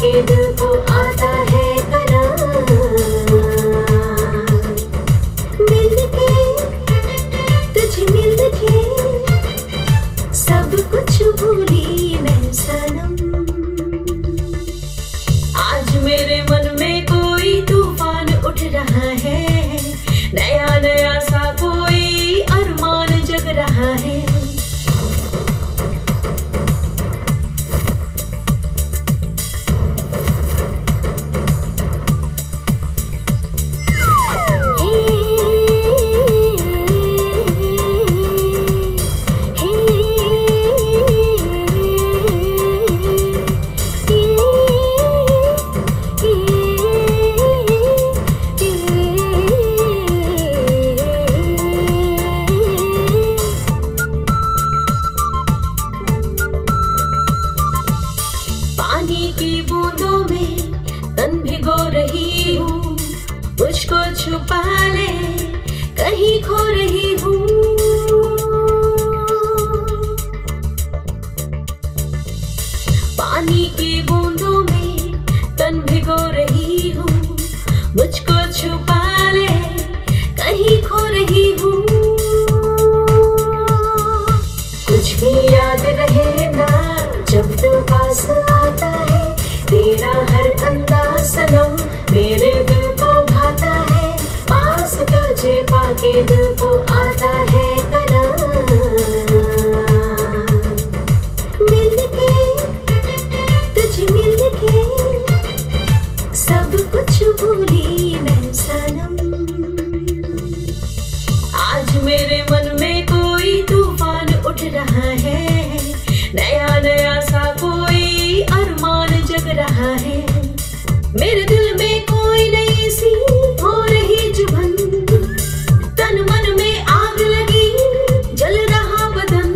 दिल को आ खो रही हूँ। पानी के बूंदों में तन भिगो रही हूँ, मुझको छुपा ले कहीं खो रही हूँ। कुछ भी याद रहे ना जब तू पास आता है, तेरा हर अंदाज सनम मेरे दिल को भाता है। पास तुझे पाके दिल को आता है करार। मेरे दिल में कोई नहीं सी हो रही जुबन, तन मन में आग लगी जल रहा बदन।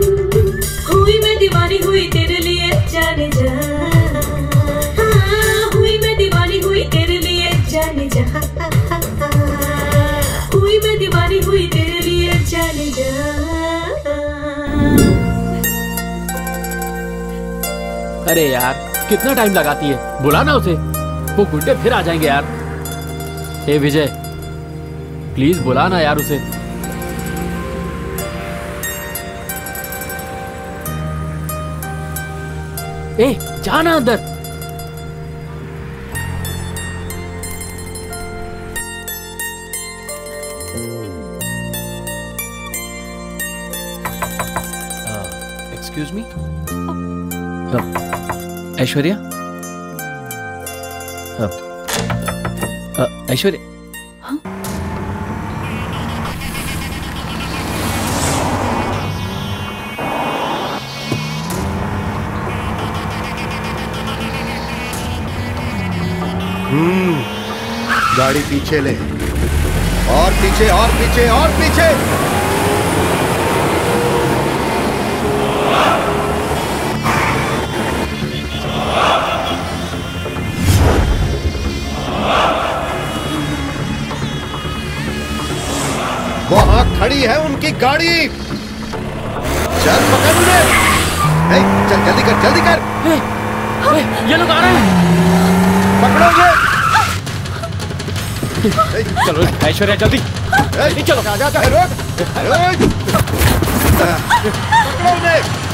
हुई मैं दीवानी हुई तेरे लिए जाने जा, हाँ, हुई मैं दीवानी हुई तेरे लिए जाने जा, हुई मैं दीवानी हुई तेरे लिए जाने जा। अरे यार कितना टाइम लगाती है, बुलाना उसे, वो गुंडे फिर आ जाएंगे यार। हे विजय प्लीज बुलाना यार उसे। ए जाना अंदर। Excuse me Aishwarya. ऐश्वर्या हाँ? हम्म, गाड़ी पीछे ले, और पीछे और पीछे और पीछे। वहाँ खड़ी है उनकी गाड़ी, चल पकड़ उन्हें। ए, चल जल्दी कर जल्दी कर। ए, ए, ये लोग आ रहे हैं, पकड़ोगे। चलो ऐश्वर्या जल्दी चलो।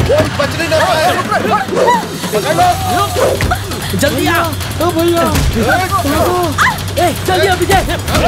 कोई बचने ना पाए, पकड़ लो जल्दी। आ ओ भैया जल्दी अभी जाए, जल्दी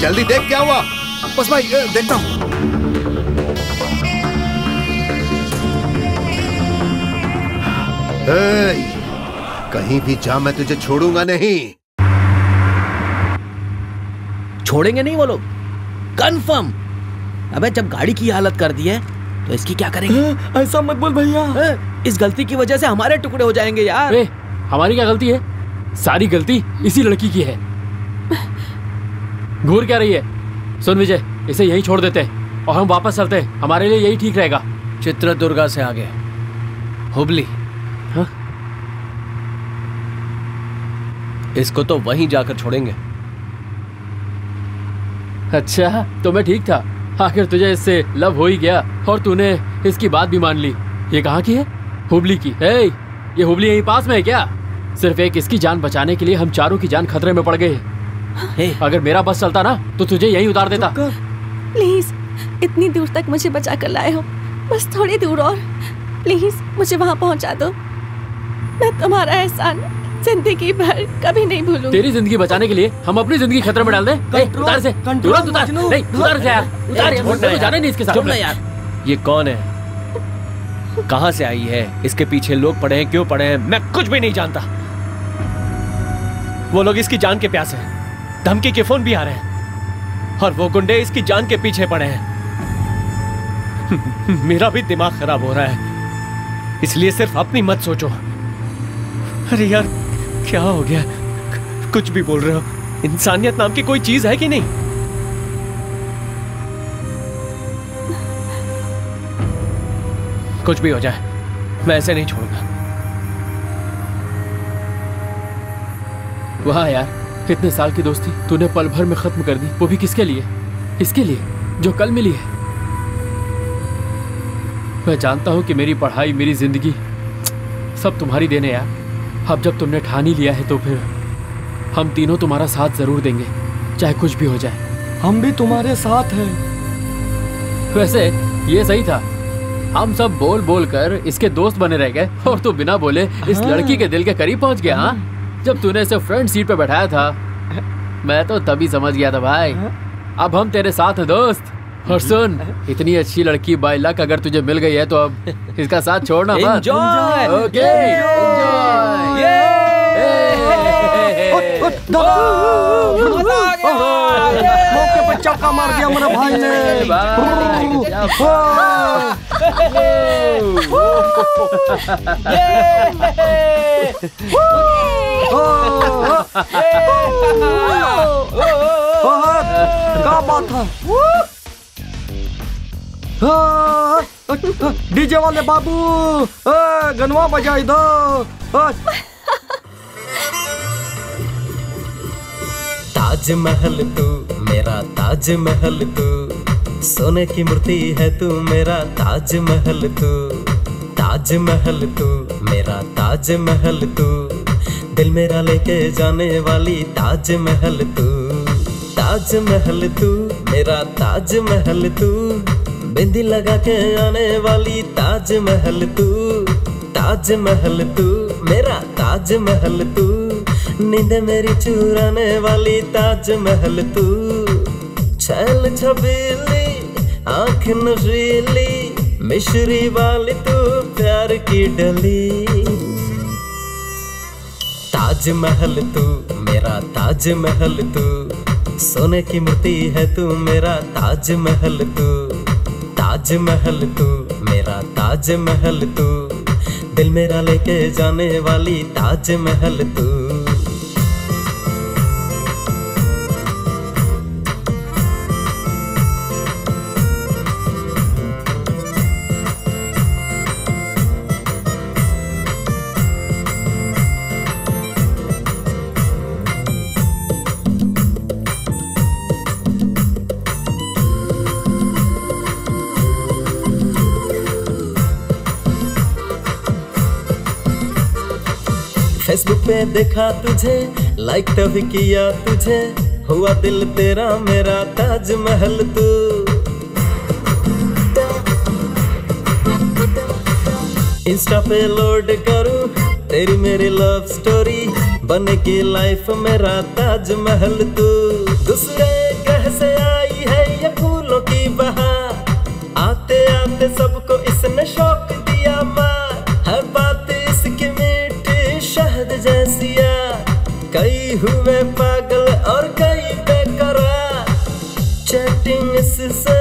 जल्दी देख क्या हुआ। बस भाई देखता हूँ। कहीं भी जा, मैं तुझे छोड़ूंगा नहीं। छोड़ेंगे नहीं वो लोग कंफर्म। अबे जब गाड़ी की हालत कर दी है तो इसकी क्या करेंगे? ऐसा मत बोल भैया, इस गलती की वजह से हमारे टुकड़े हो जाएंगे यार। ए, हमारी क्या गलती है? सारी गलती इसी लड़की की है। घूर क्या रही है? सुन विजय, इसे यहीं छोड़ देते हैं और हम वापस चलते हैं, हमारे लिए यही ठीक रहेगा। चित्रदुर्गा से आगे हुबली, हाँ? इसको तो वहीं जाकर छोड़ेंगे। अच्छा तो मैं ठीक था, आखिर तुझे इससे लव हो ही गया और तूने इसकी बात भी मान ली। ये कहाँ की है? हुबली की। ए, ये हुबली यहीं पास में है क्या? सिर्फ एक इसकी जान बचाने के लिए हम चारों की जान खतरे में पड़ गई है। अगर मेरा बस चलता ना तो तुझे यही उतार देता। प्लीज इतनी दूर तक मुझे बचा कर लाए हो, बस थोड़ी दूर और। प्लीज मुझे वहाँ पहुँचा दो, मैं तुम्हारा एहसान जिंदगी भर कभी नहीं भूलूंगी। तेरी जिंदगी बचाने के लिए हम अपनी जिंदगी खतरे में डाल दें? उतार से, तुरंत उतार। नहीं उतार से यार, छोड़ने को जाने नहीं इसके साथ यार। ये कौन है, कहाँ से आई है, इसके पीछे लोग पड़े हैं क्यों पड़े हैं, मैं कुछ भी नहीं जानता। वो लोग इसकी जान के प्यासे हैं, धमकी के फोन भी आ रहे हैं और वो गुंडे इसकी जान के पीछे पड़े हैं। मेरा भी दिमाग खराब हो रहा है, इसलिए सिर्फ अपनी मत सोचो। अरे यार क्या हो गया, कुछ भी बोल रहे हो। इंसानियत नाम की कोई चीज है कि नहीं? कुछ भी हो जाए मैं ऐसे नहीं छोड़ूंगा। वाह यार, इतने साल की दोस्ती तूने पल भर में खत्म कर दी, वो भी किसके लिए? इसके लिए जो कल मिली है। मैं जानता हूं कि मेरी पढ़ाई, मेरी जिंदगी सब तुम्हारी देन है यार। अब जब तुमने ठान ही लिया है तो फिर हम तीनों तुम्हारा साथ जरूर देंगे, चाहे कुछ भी हो जाए। हम भी तुम्हारे साथ हैं। वैसे ये सही था, हम सब बोल बोल कर इसके दोस्त बने रह गए और तू बिना बोले इस लड़की के दिल के करीब पहुंच गया। हाँ, जब तूने इसे फ्रंट सीट पे बैठाया था मैं तो तभी समझ गया था भाई। अब हम तेरे साथ हैं दोस्त। और सुन, इतनी अच्छी लड़की बाय लक अगर तुझे मिल गई है तो अब इसका साथ छोड़ना मत। एंजॉय। Okay enjoy. ये चक्का मार दिया मेरा भाई ने। क्या बात है डीजे वाले बाबू, गनवा बजाई दो। ताजमहल तू मेरा ताजमहल तू, सोने की मूर्ति है तू मेरा ताजमहल तू। ताजमहल तू मेरा ताजमहल तू, दिल मेरा लेके जाने वाली ताजमहल तू। ताजमहल तू मेरा ताजमहल तू, बिंदी लगा के आने वाली ताजमहल तू। ताजमहल तू मेरा ताजमहल तू, नींद मेरी चुराने वाली ताजमहल तू। छैल छबीली आँख नशीली, मिश्री वाली तू प्यार की डली। ताजमहल तू मेरा ताजमहल तू, सोने की मूर्ति है तू मेरा ताजमहल तू। ताजमहल तू मेरा ताजमहल तू, दिल मेरा लेके जाने वाली ताजमहल तू। फेसबुक पे देखा तुझे, लाइक तभी किया तुझे, हुआ दिल तेरा मेरा ताजमहल तू। इंस्टा पे लोड करूं तेरी मेरी लव स्टोरी, बनेगी लाइफ मेरा ताजमहल तू। दूसरे ग्रह से आई है ये फूलों की बहार, आते आते सबको इसने शौक दिया मार। हर बात इसकी शहद जैसी कई हुए पागल और कई बेकरार। चैटिंग इससे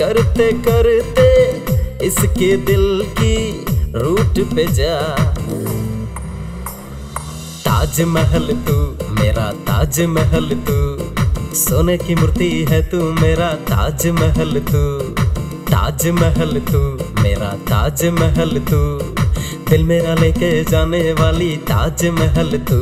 करते करते इसके दिल की रूट पे जा। ताजमहल तू मेरा ताजमहल तू, सोने की मूर्ति है तू मेरा ताजमहल तू। ताजमहल तू मेरा ताजमहल तू, दिल मेरा लेके जाने वाली ताजमहल तू।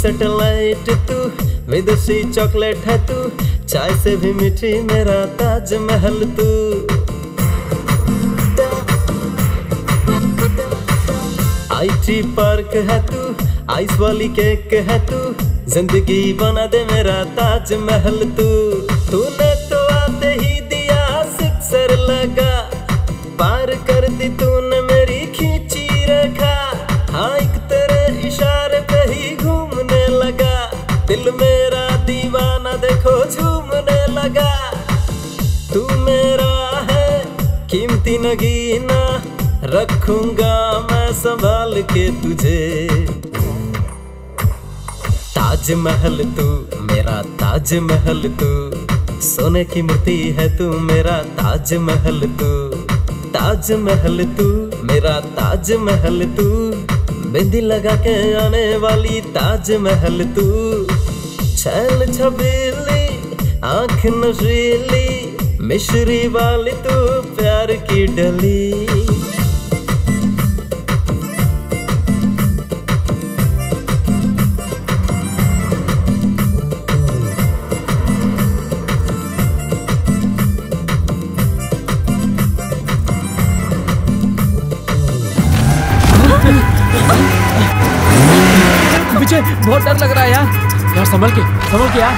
सेटेलाइट तू, विदेशी चॉकलेट है तू, चाय से भी मीठी मेरा ताजमहल तू। आईटी पार्क है तू, आइस वाली केक है तू, जिंदगी बना दे मेरा ताज महल तू। तूने तो आते ही दिया सिक्सर लगा, पार कर दी तूने मेरी खींची रखा। हाँ एक तेरे इशारे पे ही घूमने लगा, दिल मेरा दीवाना देखो झूमने लगा। तू मेरा है कीमती नगीना, रखूंगा मैं संभाल के तुझे। ताजमहल तू मेरा ताजमहल तू, सोने की मूर्ति है तू मेरा ताजमहल तू। ताजमहल तू मेरा ताजमहल तू, बिंदी लगा के आने वाली ताजमहल तू। छैल छबीली आँख नशीली, मिश्री वाली तू प्यार की डली। बहुत डर लग रहा है यार, यार संभल के संभल के यार।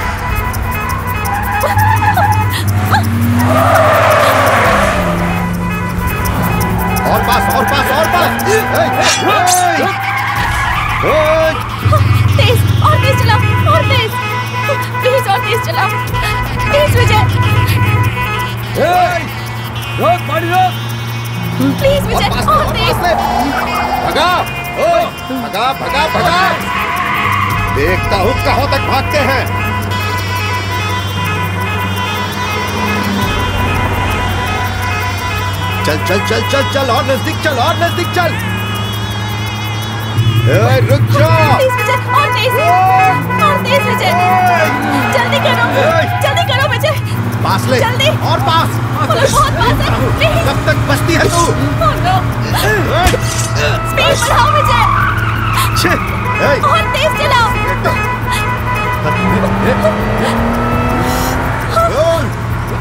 और पास और पास और पास। तेज और तेज चलाओ, और तेज प्लीज, और तेज चलाओ तेज विजय। रोक गाड़ी रोक प्लीज विजय, और तेज भगा भगा भगा भगा। देखता हूँ कहाँ तक भागते हैं। चल चल चल चल चल और नजदीक चल, और नजदीक चल। ए, रुक जा। और तेज और तेज विजय, जल्दी करो जल्दी करो विजय। पास ले जल्दी, और पास बहुत पास है। कब तक बचती है तू? स्पीड बढ़ाओ विजय, और तेज चलाओ।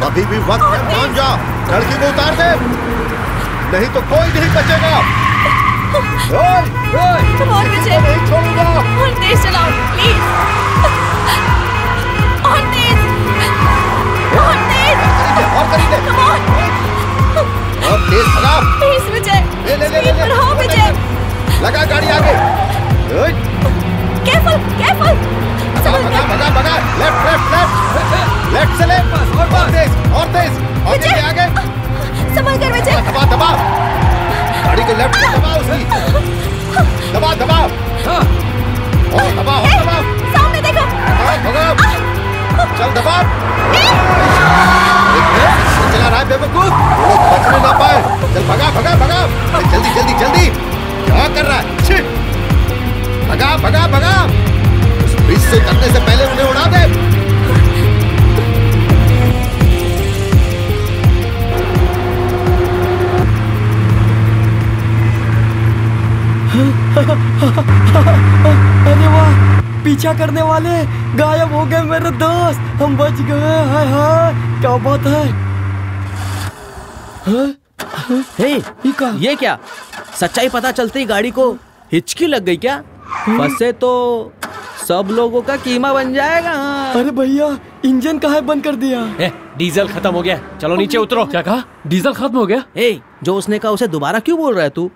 अभी भी वक्त है, मान जा। लड़की को उतार दे, नहीं तो कोई नहीं बचेगा। और मुझे नहीं छोड़ूंगा। और तेज चलाओ प्लीज, और तेज और तेज और तेज और तेज चलाओ प्लीज मुझे। ले ले ले लगा गाड़ी आगे। केफल केफल भगा भगा भगा। लेफ्ट लेफ्ट लेफ्ट लेफ्ट से लेफ्ट। और तेज और तेज और तेज आगे। संभल कर विजय, दबा दबा गाड़ी को, लेफ्ट में दबा उसकी, दबा दबा और दबा और दबा। सामने देखो भगा, चल दबा। चला रहा है बेवकूफ, बचने ना पाए। चल भगा भगा भगा, जल्दी जल्दी जल्दी। क्या कर रहा है? भगा भगा भगा। उस ब्रिज से उतरने से पहले उन्हें उड़ा दे। अरे वाह, पीछा करने वाले गायब हो गए मेरे दोस्त, हम बच गए। हाय हाय क्या बात है। हा? हा? हे, ये क्या? सच्चाई पता चलते ही गाड़ी को हिचकी लग गई क्या? फंसे तो सब लोगों का कीमा बन जाएगा। अरे भैया इंजन कहाँ बंद कर दिया? ए, डीजल खत्म हो गया, चलो नीचे उतरो। क्या कहा? डीजल खत्म हो गया? ए, जो उसने कहा उसे दोबारा क्यों बोल रहा है तू?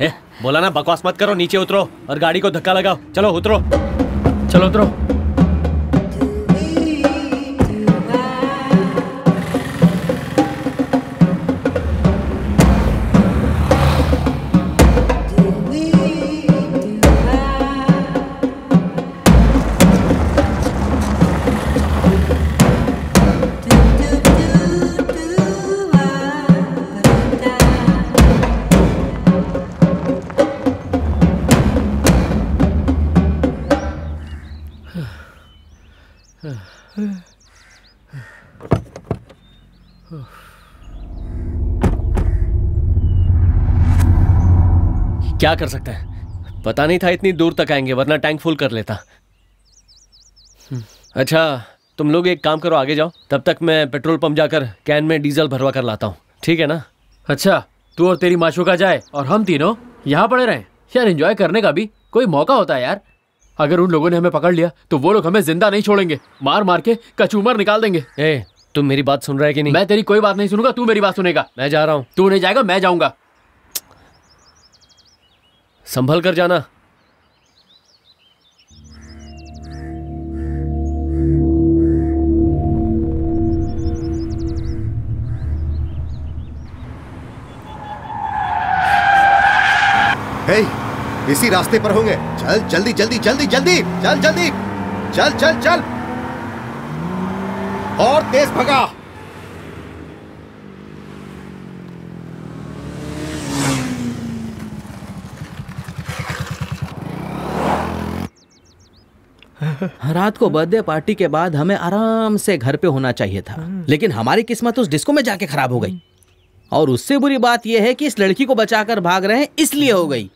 ए, बोला ना बकवास मत करो, नीचे उतरो और गाड़ी को धक्का लगाओ। चलो उतरो, चलो उतरो। क्या कर सकते हैं, पता नहीं था इतनी दूर तक आएंगे, वरना टैंक फुल कर लेता। अच्छा तुम लोग एक काम करो, आगे जाओ, तब तक मैं पेट्रोल पंप जाकर कैन में डीजल भरवा कर लाता हूँ। ठीक है ना? अच्छा तू और तेरी माशूका जाए और हम तीनों यहाँ पड़े रहें? यार एंजॉय करने का भी कोई मौका होता है यार। अगर उन लोगों ने हमें पकड़ लिया तो वो लोग हमें जिंदा नहीं छोड़ेंगे, मार मार के कचूमर निकाल देंगे। ए, तुम मेरी बात सुन रहा है कि नहीं? मैं तेरी कोई बात नहीं सुनूंगा, तू मेरी बात सुनेगा। मैं जा रहा हूँ। तू नहीं जाएगा, मैं जाऊंगा। संभल कर जाना। हे, इसी रास्ते पर होंगे। चल जल्दी जल्दी जल्दी जल्दी चल जल्दी चल चल चल और तेज भगा। रात को बर्थडे पार्टी के बाद हमें आराम से घर पे होना चाहिए था, लेकिन हमारी किस्मत उस डिस्को में जाके खराब हो गई। और उससे बुरी बात यह है कि इस लड़की को बचाकर भाग रहे हैं इसलिए हो गई,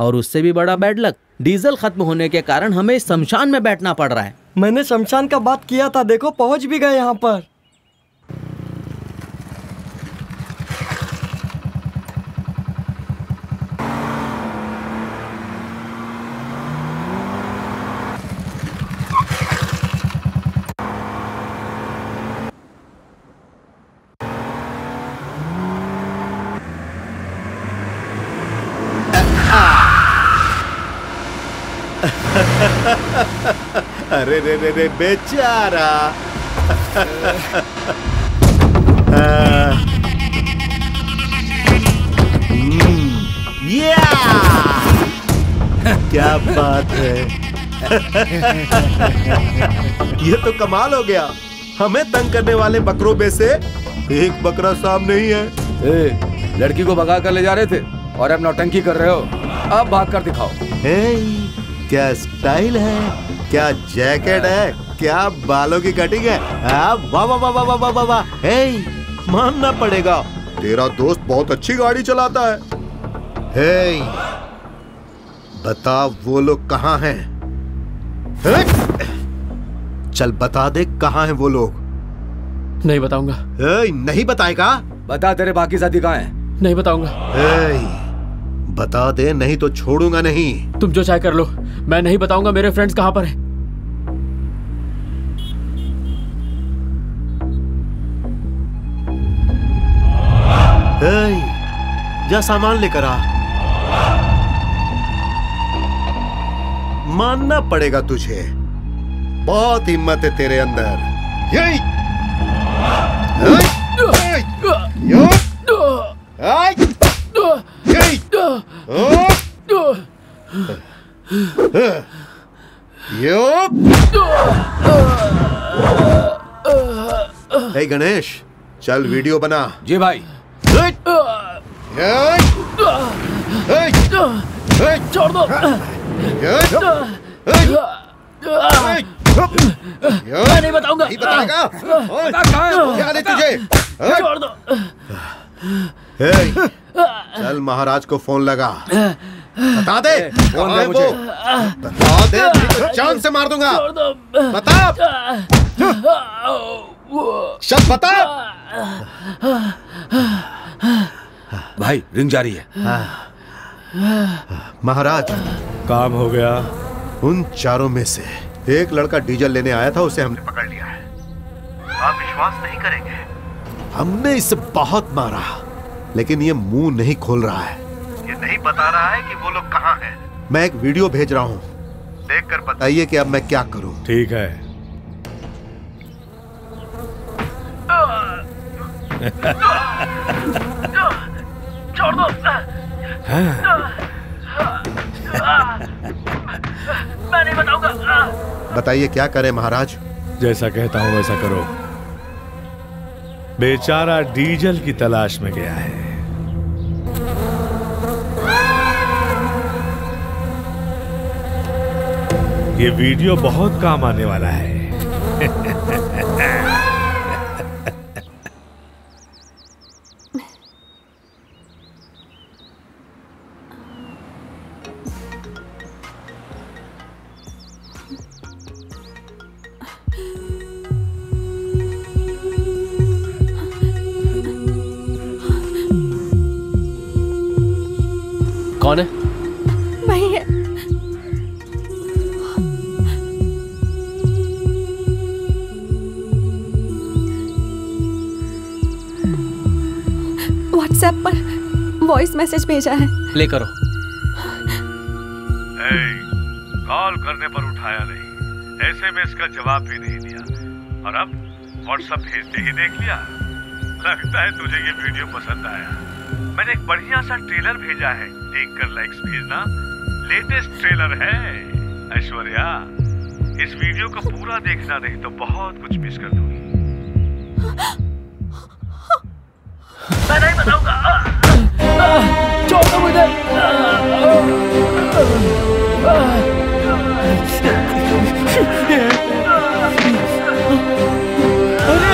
और उससे भी बड़ा बैड लक, डीजल खत्म होने के कारण हमें इस शमशान में बैठना पड़ रहा है। मैंने शमशान का बात किया था, देखो पहुंच भी गए यहाँ पर। अरे रे रे रे बेचारा। या क्या बात है। ये तो कमाल हो गया, हमें तंग करने वाले बकरों में से एक बकरा सामने ही है। ए, लड़की को भगा कर ले जा रहे थे और अब नौटंकी कर रहे हो। अब भाग कर दिखाओ। ए, क्या स्टाइल है, क्या जैकेट है, क्या बालों की कटिंग है। वाह वाह वाह वाह वाह वाह। हे, मानना पड़ेगा तेरा दोस्त बहुत अच्छी गाड़ी चलाता है। हे, बता वो लोग कहाँ हैं? चल बता दे कहाँ हैं वो लोग। नहीं बताऊंगा। हे, नहीं बताएगा? बता तेरे बाकी साथी कहाँ हैं? नहीं बताऊंगा। हे, बता दे नहीं तो छोड़ूंगा नहीं। तुम जो चाहे कर लो, मैं नहीं बताऊंगा मेरे फ्रेंड्स कहां पर हैं। हे, जा सामान लेकर आ। मानना पड़ेगा तुझे, बहुत हिम्मत है तेरे अंदर। यही हे गणेश, चल वीडियो बना। जी भाई। छोड़ दो। मैं नहीं बताऊंगा। नहीं बताएगा? क्या नहीं तुझे? छोड़ दो। हे, चल महाराज को फोन लगा, बता दे कौन है वो, बता दे चांद से मार दूंगा। बता, शब्द बता। भाई रिंग जा रही है। महाराज काम हो गया। उन चारों में से एक लड़का डीजल लेने आया था, उसे हमने पकड़ लिया है। आप विश्वास नहीं करेंगे, हमने इसे बहुत मारा लेकिन ये मुंह नहीं खोल रहा है। ये नहीं बता रहा है कि वो लोग कहाँ हैं। मैं एक वीडियो भेज रहा हूँ, देखकर बताइए कि अब मैं क्या करूँ। ठीक है। छोड़ दो। मैं नहीं बताऊंगा। बताइए क्या करें महाराज? जैसा कहता हूँ वैसा करो। बेचारा डीजल की तलाश में गया है। ये वीडियो बहुत काम आने वाला है। कौन है? मैं व्हाट्सएप पर वॉइस मैसेज भेजा है। प्ले करो। कॉल करने पर उठाया नहीं, एसएमएस का जवाब भी नहीं दिया और अब व्हाट्सएप भेजते ही देख लिया। लगता है तुझे ये वीडियो पसंद आया। मैंने एक बढ़िया सा ट्रेलर भेजा है, देखकर लाइक्स भेजना। लेटेस्ट ट्रेलर है ऐश्वर्या। इस वीडियो को पूरा देखना, नहीं तो बहुत कुछ मिस कर दूंगी। मैं नहीं बताऊंगा। छोड़ दो मुझे। अरे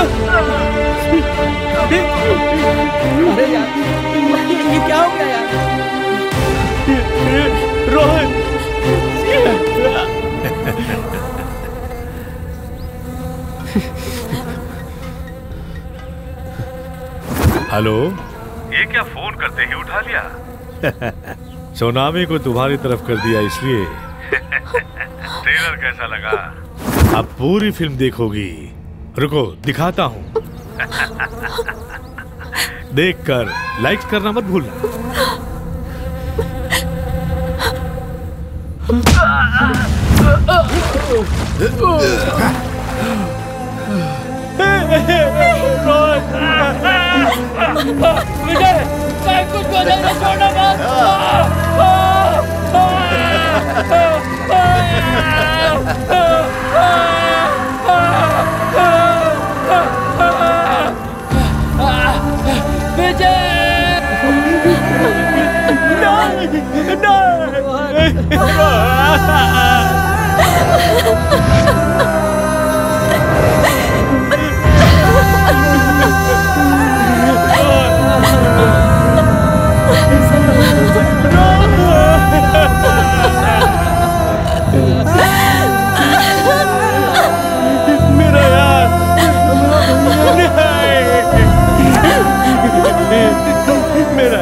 यार, ये क्या हो गया यार? रोहन, हेलो। ये क्या, फोन करते ही उठा लिया? सोनामी को तुम्हारी तरफ कर दिया इसलिए। ट्रेलर कैसा लगा? अब पूरी फिल्म देखोगी? रुको दिखाता हूँ। देखकर लाइक करना मत भूलना। मेरा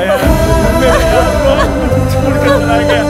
यार, मेरा यार, मेरा यार छोड़ कर चला गया।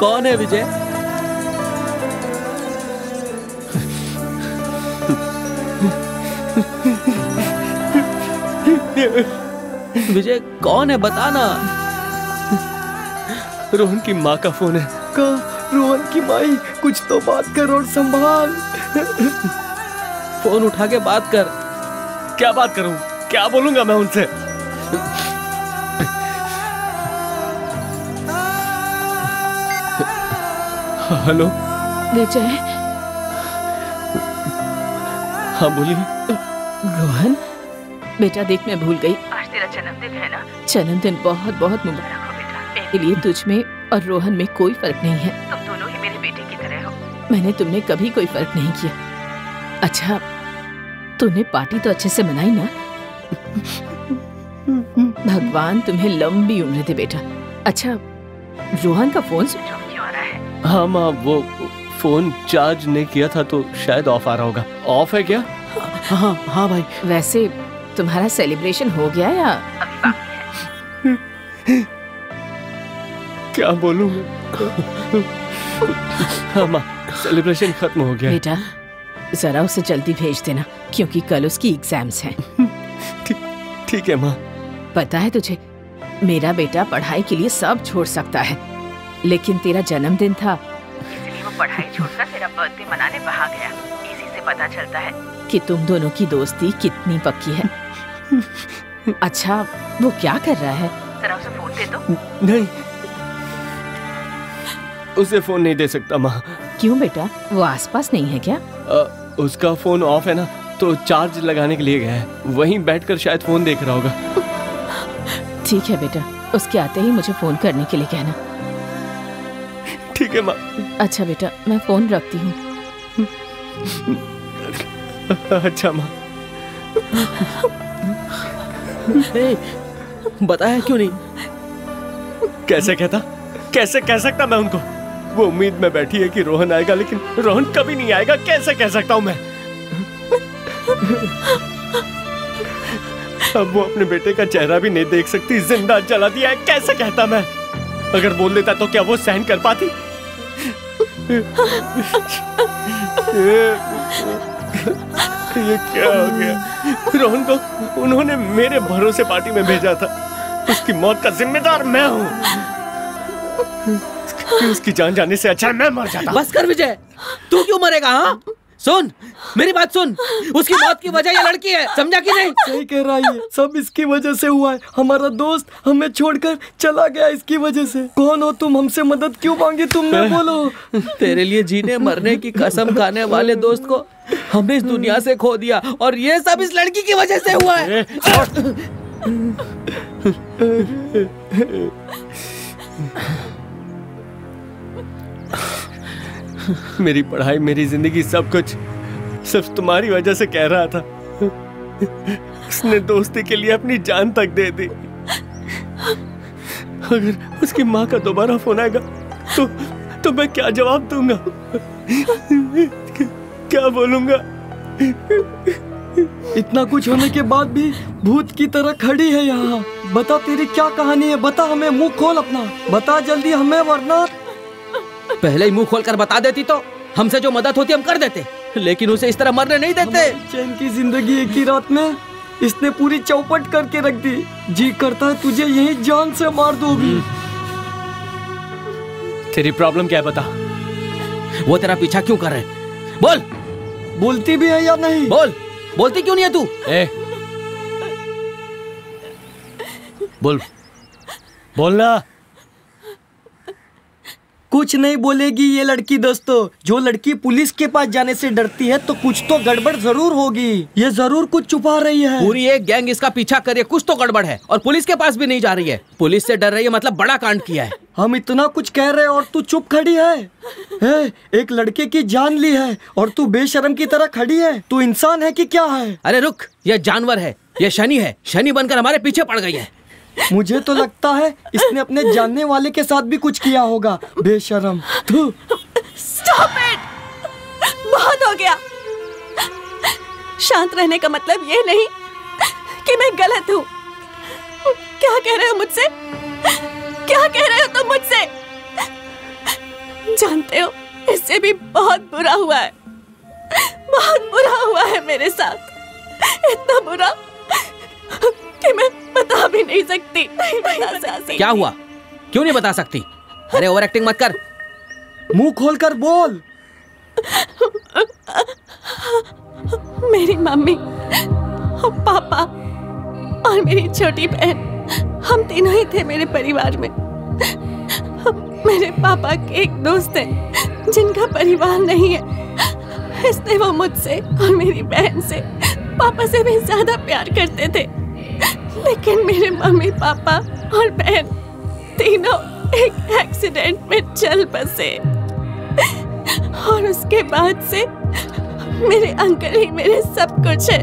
कौन है विजय? विजय कौन है बताना। रोहन की माँ का फोन है। कहा रोहन की माई, कुछ तो बात कर और संभाल। फोन उठा के बात कर। क्या बात करूं, क्या बोलूंगा मैं उनसे? हेलो विजय। हाँ बोलिए। रोहन बेटा देख, मैं भूल गई, आज तेरा जन्मदिन है ना। जन्मदिन बहुत बहुत मुबारक हो बेटा। मेरे लिए तुझ में और रोहन में कोई फर्क नहीं है, तुम दोनों ही मेरे बेटे की तरह हो। मैंने तुमने कभी कोई फर्क नहीं किया। अच्छा तूने पार्टी तो अच्छे से मनाई ना। भगवान तुम्हें लंबी उम्र दे बेटा। अच्छा रोहन का फोन सुनो। हाँ माँ, वो फोन चार्ज नहीं किया था तो शायद ऑफ आ रहा होगा। ऑफ है क्या? हाँ हाँ हा, भाई। वैसे तुम्हारा सेलिब्रेशन हो गया या अभी बाकी है? क्या बोलूं मैं? हाँ माँ, सेलिब्रेशन खत्म हो गया। बेटा जरा उसे जल्दी भेज देना क्योंकि कल उसकी एग्जाम्स हैं। ठीक है माँ। पता है तुझे, मेरा बेटा पढ़ाई के लिए सब छोड़ सकता है, लेकिन तेरा जन्मदिन था इसलिए वो पढ़ाई छोड़कर तेरा बर्थडे मनाने वहाँ गया। इसी से पता चलता है कि तुम दोनों की दोस्ती कितनी पक्की है। अच्छा वो क्या कर रहा है? जरा उसे फोन दे दो। नहीं, उसे फोन नहीं दे सकता माँ। क्यों बेटा, वो आसपास नहीं है क्या? आ, उसका फोन ऑफ है ना, तो चार्ज लगाने के लिए गया है। वहीं बैठकर शायद फोन देख रहा होगा। ठीक है बेटा, उसके आते ही मुझे फोन करने के लिए कहना। ठीक है माँ। अच्छा बेटा, मैं फोन रखती हूँ। अच्छा माँ। बताया क्यों नहीं? कैसे कहता, कैसे कह सकता मैं उनको? वो उम्मीद में बैठी है कि रोहन आएगा, लेकिन रोहन कभी नहीं आएगा। कैसे कह सकता हूँ मैं? अब वो अपने बेटे का चेहरा भी नहीं देख सकती, जिंदा जला दिया है। कैसे कहता मैं? अगर बोल देता तो क्या वो सहन कर पाती? ये क्या हो गया? रोहन को उन्होंने मेरे भरोसे पार्टी में भेजा था। उसकी मौत का जिम्मेदार मैं हूँ। उसकी जान जाने से अच्छा मैं मर जाता। बस कर विजय, तू क्यों मरेगा? हाँ सुन मेरी बात सुन, उसकी मौत की वजह ये लड़की है, समझा कि नहीं? सही कह रहा है, सब इसकी वजह से हुआ है। हमारा दोस्त हमें छोड़कर चला गया इसकी वजह से। कौन हो तुम, हमसे मदद क्यों मांगी तुमने? बोलो। तेरे लिए जीने मरने की कसम खाने वाले दोस्त को हमने इस दुनिया से खो दिया, और ये सब इस लड़की की वजह से हुआ है। मेरी पढ़ाई, मेरी जिंदगी, सब कुछ सिर्फ तुम्हारी वजह से कह रहा था। उसने दोस्ती के लिए अपनी जान तक दे दी। अगर उसकी माँ का दोबारा फोन आएगा तो तो मैं क्या जवाब दूंगा? क्या बोलूंगा? इतना कुछ होने के बाद भी भूत की तरह खड़ी है यहाँ। बता तेरी क्या कहानी है, बता हमें, मुंह खोल अपना, बता जल्दी हमें, वरना पहले ही मुंह खोलकर बता देती तो हमसे जो मदद होती हम कर देते, लेकिन उसे इस तरह मरने नहीं देते। चैन की जिंदगी एक ही रात में इसने पूरी चौपट करके रख दी। जी करता है तुझे यही जान से मार दूंगी। तेरी प्रॉब्लम क्या है बता? वो तेरा पीछा क्यों कर रहे हैं? बोल। बोलती भी है या नहीं? बोल। बोलती क्यों नहीं है तू? ए, बोल। बोलना। कुछ नहीं बोलेगी ये लड़की। दोस्तों, जो लड़की पुलिस के पास जाने से डरती है तो कुछ तो गड़बड़ जरूर होगी। ये जरूर कुछ छुपा रही है। पूरी एक गैंग इसका पीछा कर रही है, कुछ तो गड़बड़ है। और पुलिस के पास भी नहीं जा रही है, पुलिस से डर रही है, मतलब बड़ा कांड किया है। हम इतना कुछ कह रहे हैं और तू चुप खड़ी है। ए, एक लड़के की जान ली है और तू बेशर्म की तरह खड़ी है। तू इंसान है कि क्या है? अरे रुक, यह जानवर है, यह शनि है। शनि बनकर हमारे पीछे पड़ गई है। मुझे तो लगता है इसने अपने जानने वाले के साथ भी कुछ किया होगा। बेशरम तू। स्टॉप इट, बहुत हो गया। शांत रहने का मतलब ये नहीं कि मैं गलत हूँ। क्या कह रहे हो मुझसे? क्या कह रहे हो तुम मुझसे? जानते हो इससे भी बहुत बुरा हुआ है, बहुत बुरा हुआ है मेरे साथ। इतना बुरा कि मैं बता भी नहीं सकती, नहीं बता सकती। क्या हुआ? क्यों नहीं बता सकती? अरे ओवर एक्टिंग मत कर, मुंह खोलकर बोल। मेरी मम्मी और पापा और मेरी छोटी बहन, हम तीनों ही थे मेरे परिवार में। मेरे पापा के एक दोस्त है जिनका परिवार नहीं है, इसलिए वो मुझसे और मेरी बहन से, पापा से भी ज्यादा प्यार करते थे। लेकिन मेरे मम्मी पापा और बहन तीनों एक एक्सीडेंट में चल बसे, और उसके बाद से मेरे अंकल ही मेरे सब कुछ है।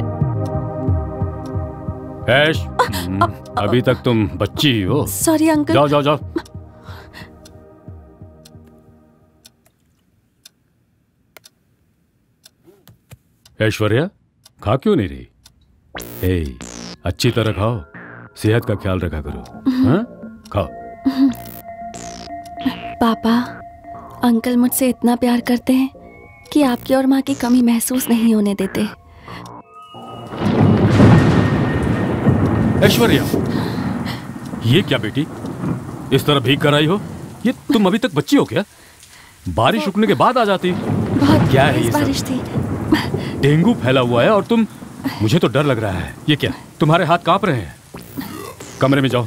ऐश, अभी तक तुम बच्ची हो। Sorry uncle. जाओ जाओ जाओ। ऐश्वर्या, खा क्यों नहीं रही? ए, अच्छी तरह खाओ, सेहत का ख्याल रखा करो। हाँ खाओ। पापा, अंकल मुझसे इतना प्यार करते हैं कि आपकी और माँ की कमी महसूस नहीं होने देते। ऐश्वर्या, ये क्या बेटी, इस तरह भीग कर आई हो? ये तुम अभी तक बच्ची हो क्या? बारिश रुकने के बाद आ जाती। बहुत क्या है ये बारिश थी, डेंगू फैला हुआ है और तुम, मुझे तो डर लग रहा है। ये क्या, तुम्हारे हाथ कांप रहे हैं। कमरे में जाओ,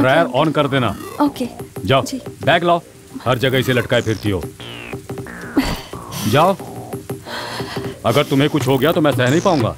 ड्रायर ऑन कर देना। ओके जाओ, बैग लाओ, हर जगह इसे लटकाए फिरती हो। जाओ, अगर तुम्हें कुछ हो गया तो मैं सह नहीं पाऊंगा।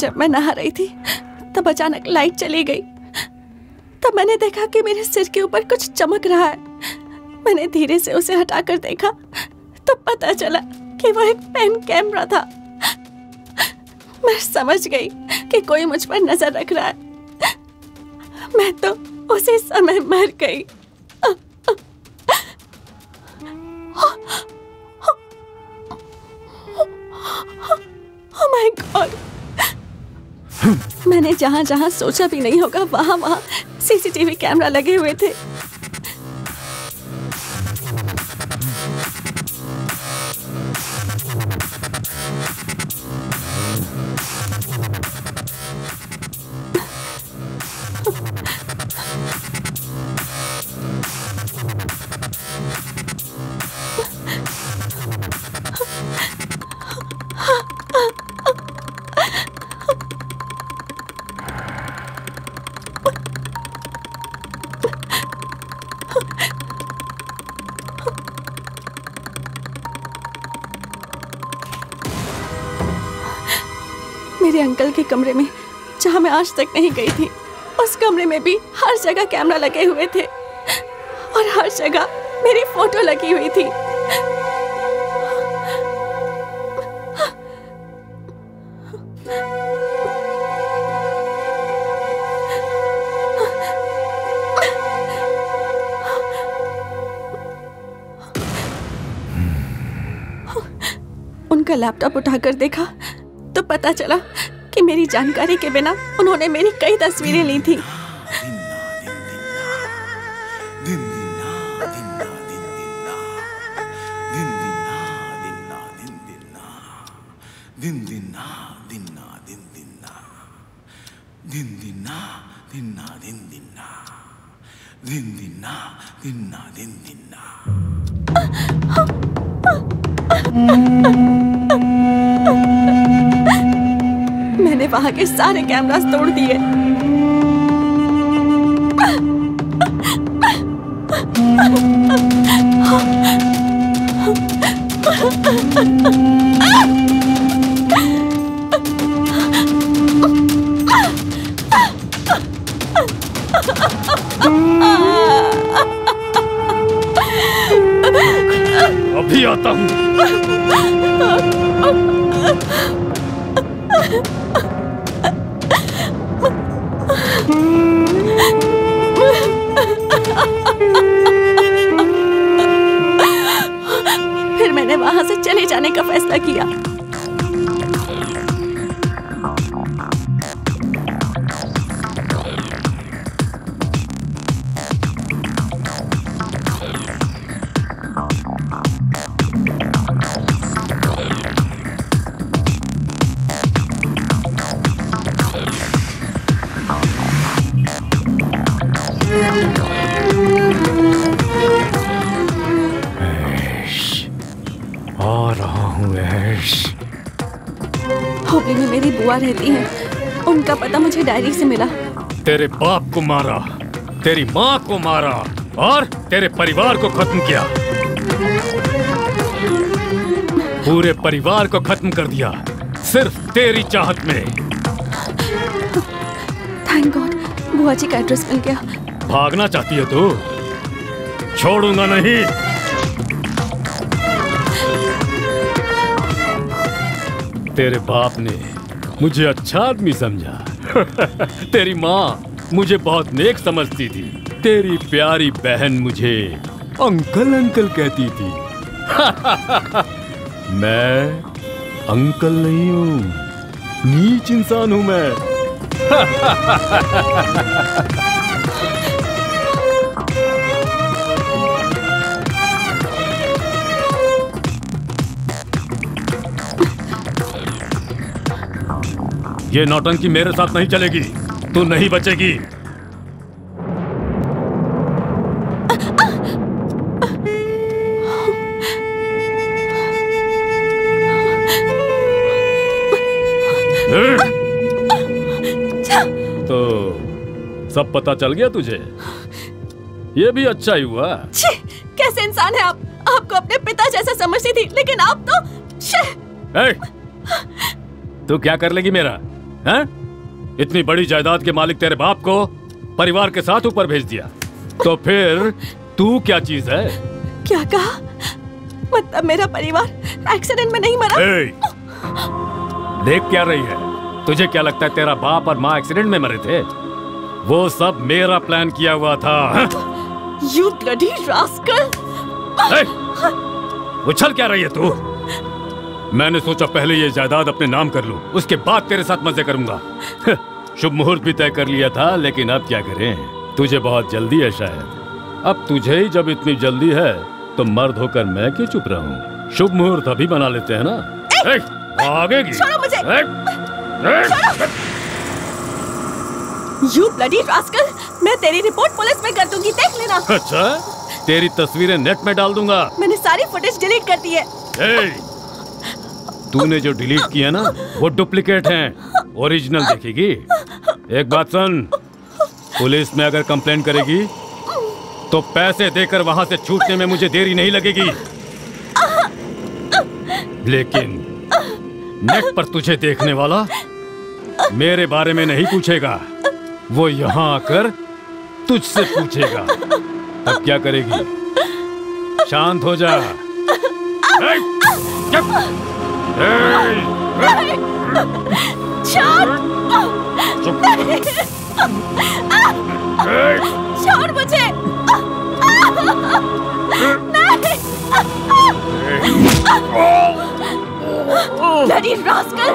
जब मैं नहा रही थी तब अचानक लाइट चली गई। तब मैंने देखा कि मेरे सिर के ऊपर कुछ चमक रहा है। मैंने धीरे से उसे हटाकर देखा तो पता चला कि वो एक पेन कैमरा था। मैं समझ गई कि कोई मुझ पर नजर रख रहा है। मैं तो उसी समय मर गई। ओह माय गॉड, मैंने जहाँ जहाँ सोचा भी नहीं होगा वहाँ वहाँ सीसीटीवी कैमरा लगे हुए थे। अंकल के कमरे में, जहां मैं आज तक नहीं गई थी, उस कमरे में भी हर जगह कैमरा लगे हुए थे और हर जगह मेरी फोटो लगी हुई थी। उनका लैपटॉप उठाकर देखा तो पता चला कि मेरी जानकारी के बिना उन्होंने मेरी कई तस्वीरें ली थी। वहां के सारे कैमरास तोड़ दिए। अभी आता हूं। फिर मैंने वहां से चले जाने का फैसला किया। हुबली में मेरी बुआ रहती है, उनका पता मुझे डायरी से मिला। तेरे बाप को मारा, तेरी माँ को मारा और तेरे परिवार को खत्म किया, पूरे परिवार को खत्म कर दिया सिर्फ तेरी चाहत में। थैंक गॉड बुआ जी का एड्रेस मिल गया। भागना चाहती है तू? छोड़ूंगा नहीं। तेरे बाप ने मुझे अच्छा आदमी समझा। तेरी माँ मुझे बहुत नेक समझती थी, तेरी प्यारी बहन मुझे अंकल अंकल कहती थी। मैं अंकल नहीं हूँ, नीच इंसान हूँ मैं। ये नौटंकी मेरे साथ नहीं चलेगी, तू नहीं बचेगी। तो सब पता चल गया तुझे? ये भी अच्छा ही हुआ। छी, कैसे इंसान है आप? आपको अपने पिता जैसा समझती थी, लेकिन आप तो ए, तू क्या कर लेगी मेरा? हाँ? इतनी बड़ी जायदाद के मालिक तेरे बाप को परिवार के साथ ऊपर भेज दिया, तो फिर तू क्या चीज है? क्या कहा? मतलब मेरा परिवार एक्सीडेंट में नहीं मरा? ए, देख क्या रही है? तुझे क्या लगता है तेरा बाप और माँ एक्सीडेंट में मरे थे? वो सब मेरा प्लान किया हुआ था। You bloody rascal! ए, उछल क्या रही है तू? मैंने सोचा पहले ये जायदाद अपने नाम कर लूं, उसके बाद तेरे साथ मजे करूंगा। शुभ मुहूर्त भी तय कर लिया था, लेकिन अब क्या करें, तुझे बहुत जल्दी है शायद। अब तुझे ही जब इतनी जल्दी है तो मर्द होकर मैं क्यों चुप रहा हूँ? शुभ मुहूर्त अभी बना लेते हैं ना। ए, ए, भागेगी। छोड़ो मुझे। ए, ए, छोड़ो। You bloody rascal, मैं तेरी रिपोर्ट पुलिस में कर दूंगी, देख लेना। अच्छा, तेरी तस्वीरें नेट में डाल दूंगा। मैंने सारी फुटेज डिलीट कर दी है। तूने जो डिलीट किया ना वो डुप्लीकेट हैं, ओरिजिनल देखेगी। एक बात सुन, पुलिस में अगर कंप्लेंट करेगी तो पैसे देकर वहां से छूटने में मुझे देरी नहीं लगेगी, लेकिन नेट पर तुझे देखने वाला मेरे बारे में नहीं पूछेगा, वो यहाँ आकर तुझसे पूछेगा। अब क्या करेगी? शांत हो जा। छोड़ मुझे। Bloody rascal!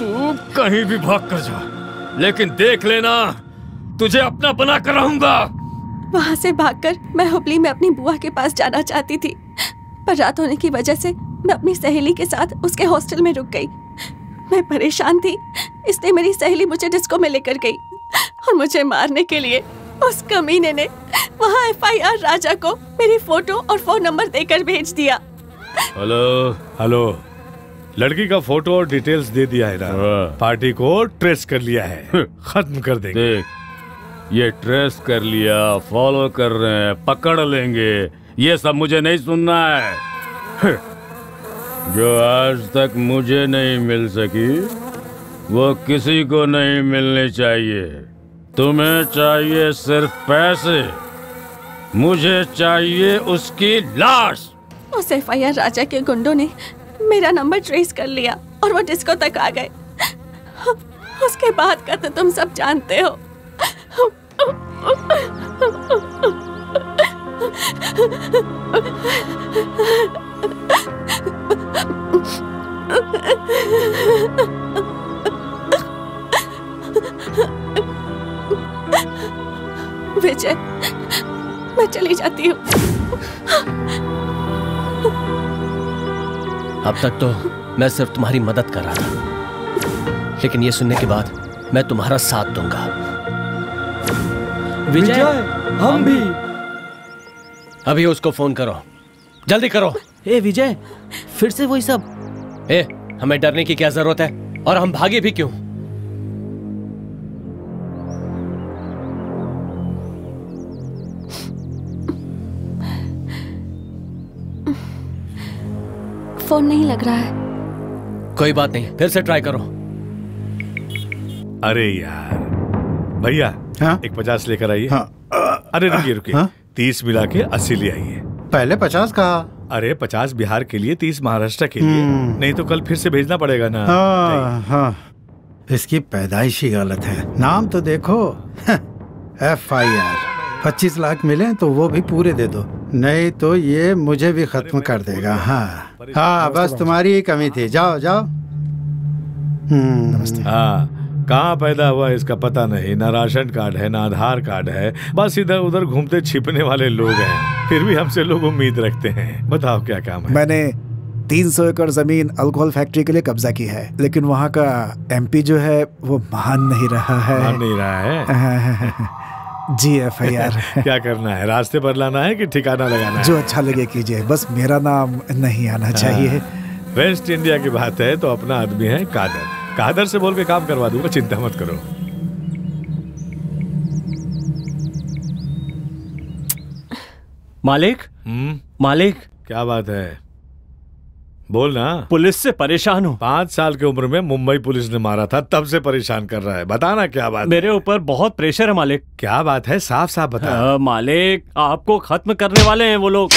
तू कहीं भी भाग कर जा, लेकिन देख लेना तुझे अपना बना कर रहूंगा। वहाँ से भागकर मैं हुबली में अपनी बुआ के पास जाना चाहती थी, पर रात होने की वजह से मैं अपनी सहेली के साथ उसके हॉस्टल में रुक गई। मैं परेशान थी, इसलिए मेरी सहेली मुझे डिस्को में लेकर गई और मुझे मारने के लिए उस कमीने ने वहाँ एफ आई आर राजा को मेरी फोटो और फोन नंबर देकर भेज दिया। हेलो हेलो, लड़की का फोटो और डिटेल्स दे दिया है ना? पार्टी को ट्रेस कर लिया है, खत्म कर देंगे। ये ट्रेस कर लिया, फॉलो कर रहे हैं, पकड़ लेंगे, ये सब मुझे नहीं सुनना है। जो आज तक मुझे नहीं मिल सकी वो किसी को नहीं मिलनी चाहिए। तुम्हें चाहिए सिर्फ पैसे, मुझे चाहिए उसकी लाश। उस एफ आई आर राजा के गुंडों ने मेरा नंबर ट्रेस कर लिया और वो डिस्को तक आ गए। उसके बाद का तो तुम सब जानते हो। विजय, मैं चली जाती हूँ। अब तक तो मैं सिर्फ तुम्हारी मदद कर रहा था, लेकिन ये सुनने के बाद मैं तुम्हारा साथ दूंगा। विजय, हम भी। अभी उसको फोन करो, जल्दी करो। ए विजय, फिर से वही सब। ए, हमें डरने की क्या जरूरत है, और हम भागे भी क्यों? फोन नहीं लग रहा है। कोई बात नहीं, फिर से ट्राई करो। अरे यार भैया, हाँ? एक पचास लेकर आइए। हाँ? अरे रुकिए रुकिए, हाँ? तीस मिला के अस्सी ले आइए। पहले पचास कहा। अरे पचास बिहार के लिए, तीस महाराष्ट्र के लिए। नहीं तो कल फिर से भेजना पड़ेगा ना। हाँ, हाँ। इसकी पैदाइश ही गलत है। नाम तो देखो, एफ आई आर। पच्चीस लाख मिले तो वो भी पूरे दे दो, नहीं तो ये मुझे भी खत्म कर देगा। हाँ हाँ, बस तुम्हारी ही कमी थी। जाओ जाओ। नमस्ते। हाँ, कहाँ पैदा हुआ इसका पता नहीं, ना राशन कार्ड है ना आधार कार्ड है, बस इधर उधर घूमते छिपने वाले लोग हैं। फिर भी हमसे लोग उम्मीद रखते हैं। बताओ क्या काम है? मैंने तीन सौ एकड़ जमीन अल्कोहल फैक्ट्री के लिए कब्जा की है, लेकिन वहाँ का एमपी जो है वो महान नहीं रहा है। मान नहीं रहा है। जी एफ आई आर। क्या करना है, रास्ते बदलाना है कि ठिकाना लगाना है? जो अच्छा लगे कीजिए, बस मेरा नाम नहीं आना चाहिए। वेस्ट इंडिया की बात है तो अपना आदमी है कादर, कादर से बोल के काम करवा दूंगा, चिंता मत करो। मालिक। हम्म मालिक। क्या बात है, बोल ना। पुलिस से परेशान हूँ। पाँच साल की उम्र में मुंबई पुलिस ने मारा था, तब से परेशान कर रहा है। बताना क्या बात। मेरे ऊपर बहुत प्रेशर है मालिक। क्या बात है, साफ साफ बता। आ, मालिक, आपको खत्म करने वाले हैं वो लोग।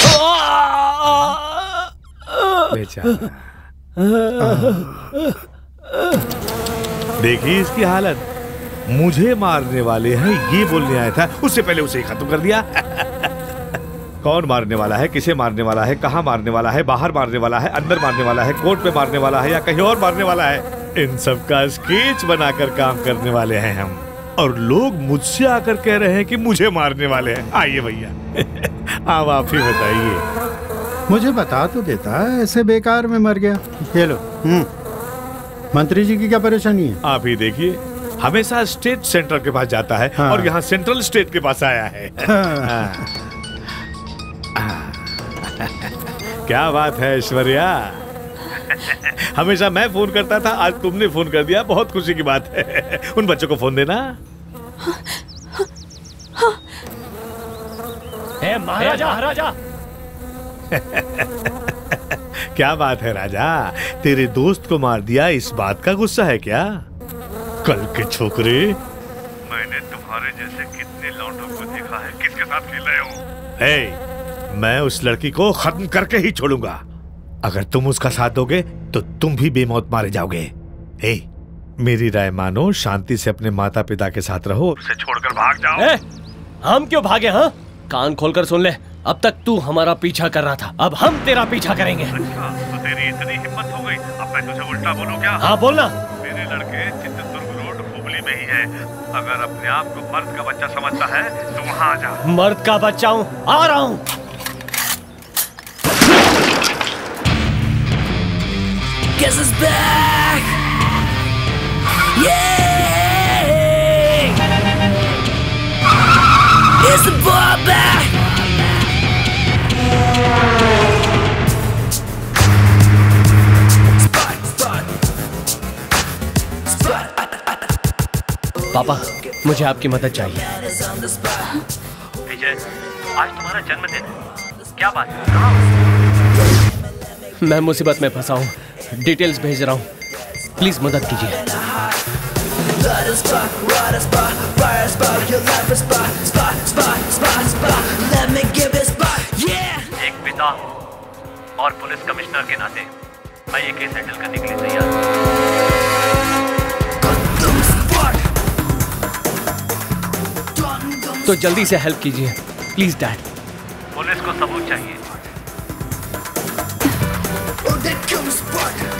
देखिए इसकी हालत, मुझे मारने वाले हैं ये बोलने आया था, उससे पहले उसे ही खत्म कर दिया। कौन मारने वाला है, किसे मारने वाला है, कहाँ मारने वाला है, बाहर मारने वाला है, अंदर मारने वाला है, कोर्ट में मारने वाला है या कहीं और मारने वाला है, इन सब का स्केच बनाकर काम करने वाले हैं हम। और लोग मुझसे आकर कह रहे हैं कि मुझे मारने वाले हैं। आइए भैया। आप आप ही बताइए। मुझे बता तो देता, ऐसे बेकार में मर गया। ये लो। मंत्री जी की क्या परेशानी है? आप ही देखिए, हमेशा स्टेट सेंटर के पास जाता है, हाँ। और यहाँ सेंट्रल स्टेट के पास आया है। हाँ। क्या बात है ऐश्वर्या। हमेशा मैं फोन करता था, आज तुमने फोन कर दिया, बहुत खुशी की बात है। उन बच्चों को फोन देना। हाँ, हाँ, हाँ। ए, महाराजा, महाराजा। क्या बात है राजा, तेरे दोस्त को मार दिया, इस बात का गुस्सा है क्या? कल के छोकरे, मैंने तुम्हारे जैसे कितने लौंडों को देखा है, किसके साथ खेल रहे हो। मैं उस लड़की को खत्म करके ही छोड़ूंगा। अगर तुम उसका साथ दोगे तो तुम भी बेमौत मारे जाओगे। ए, मेरी राय मानो, शांति से अपने माता पिता के साथ रहो, उसे छोड़कर भाग जाओ। ए, हम क्यों भागे? हाँ, कान खोलकर सुन ले। अब तक तू हमारा पीछा कर रहा था, अब हम तेरा पीछा करेंगे। अच्छा, तो तेरी इतनी हिम्मत हो गई। अब मैं तुझे उल्टा बोलूं क्या? हाँ बोलना। मेरे लड़के चित्रदुर्ग रोड हुबली में ही है, अगर अपने आप को मर्द का बच्चा समझता है तो वहाँ आ जा। मर्द का बच्चा हूँ, आ रहा हूँ। Guess it's back! Yeah! It's the ball back! Spot, spot, spot. पापा, मुझे आपकी मदद चाहिए। विजय, आज तुम्हारा जन्मदिन है। क्या बात है? कहाँ हो? मैं मुसीबत में फंसा हूँ, डिटेल्स भेज रहा हूँ, प्लीज मदद कीजिए। एक पिता और पुलिस कमिश्नर के नाते मैं ये केस हैंडल करने के लिए तैयार हूँ, तो जल्दी से हेल्प कीजिए प्लीज डैड। पुलिस को सबूत चाहिए,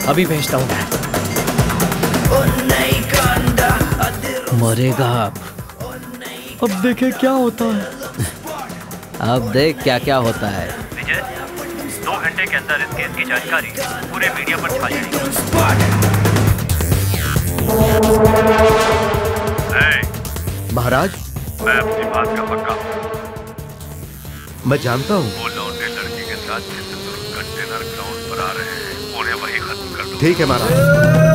अभी भेजता हूँ। मरेगा आप। अब देखे क्या होता है। अब देख क्या क्या होता है। विजय, दो घंटे के अंदर इस केस की जानकारी पूरे मीडिया पर छा जाएगी। महाराज, मैं अपनी बात का पक्का हूँ। मैं जानता हूँ वो लौंडे लड़की के साथ चित्रदुर्ग कंटेनर ग्राउंड पर आ रहे हैं, उन्हें वही खत्म कर दो। ठीक है महाराज।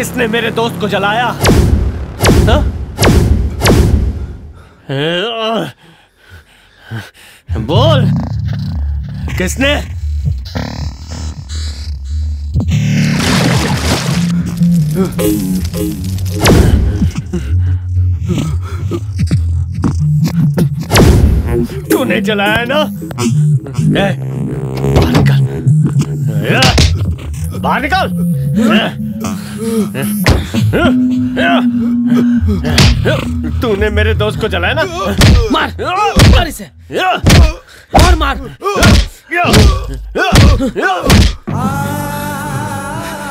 किसने मेरे दोस्त को जलाया? हाँ? बोल, किसने? तूने जलाया ना? ए, बाहर निकल, बाहर निकल। तूने मेरे दोस्त को जलाया ना? मार मार इसे और मार।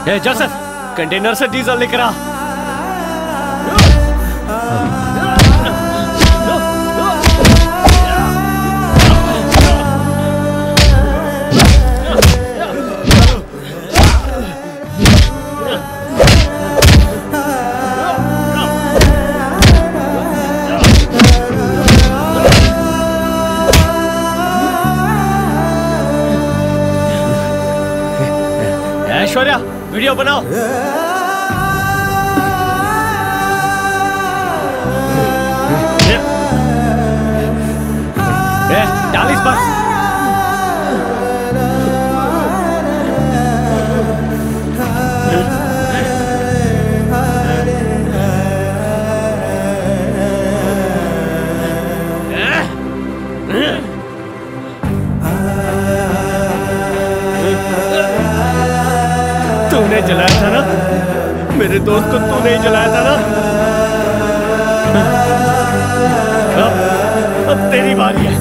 ए जोसेफ, कंटेनर से डीजल लेकर आ। ऐश्वर्या वीडियो बनाओ। डाल इस पर। तूने जलाया था ना मेरे दोस्त को, तूने ही जलाया था ना। अब, अब तेरी बारी है।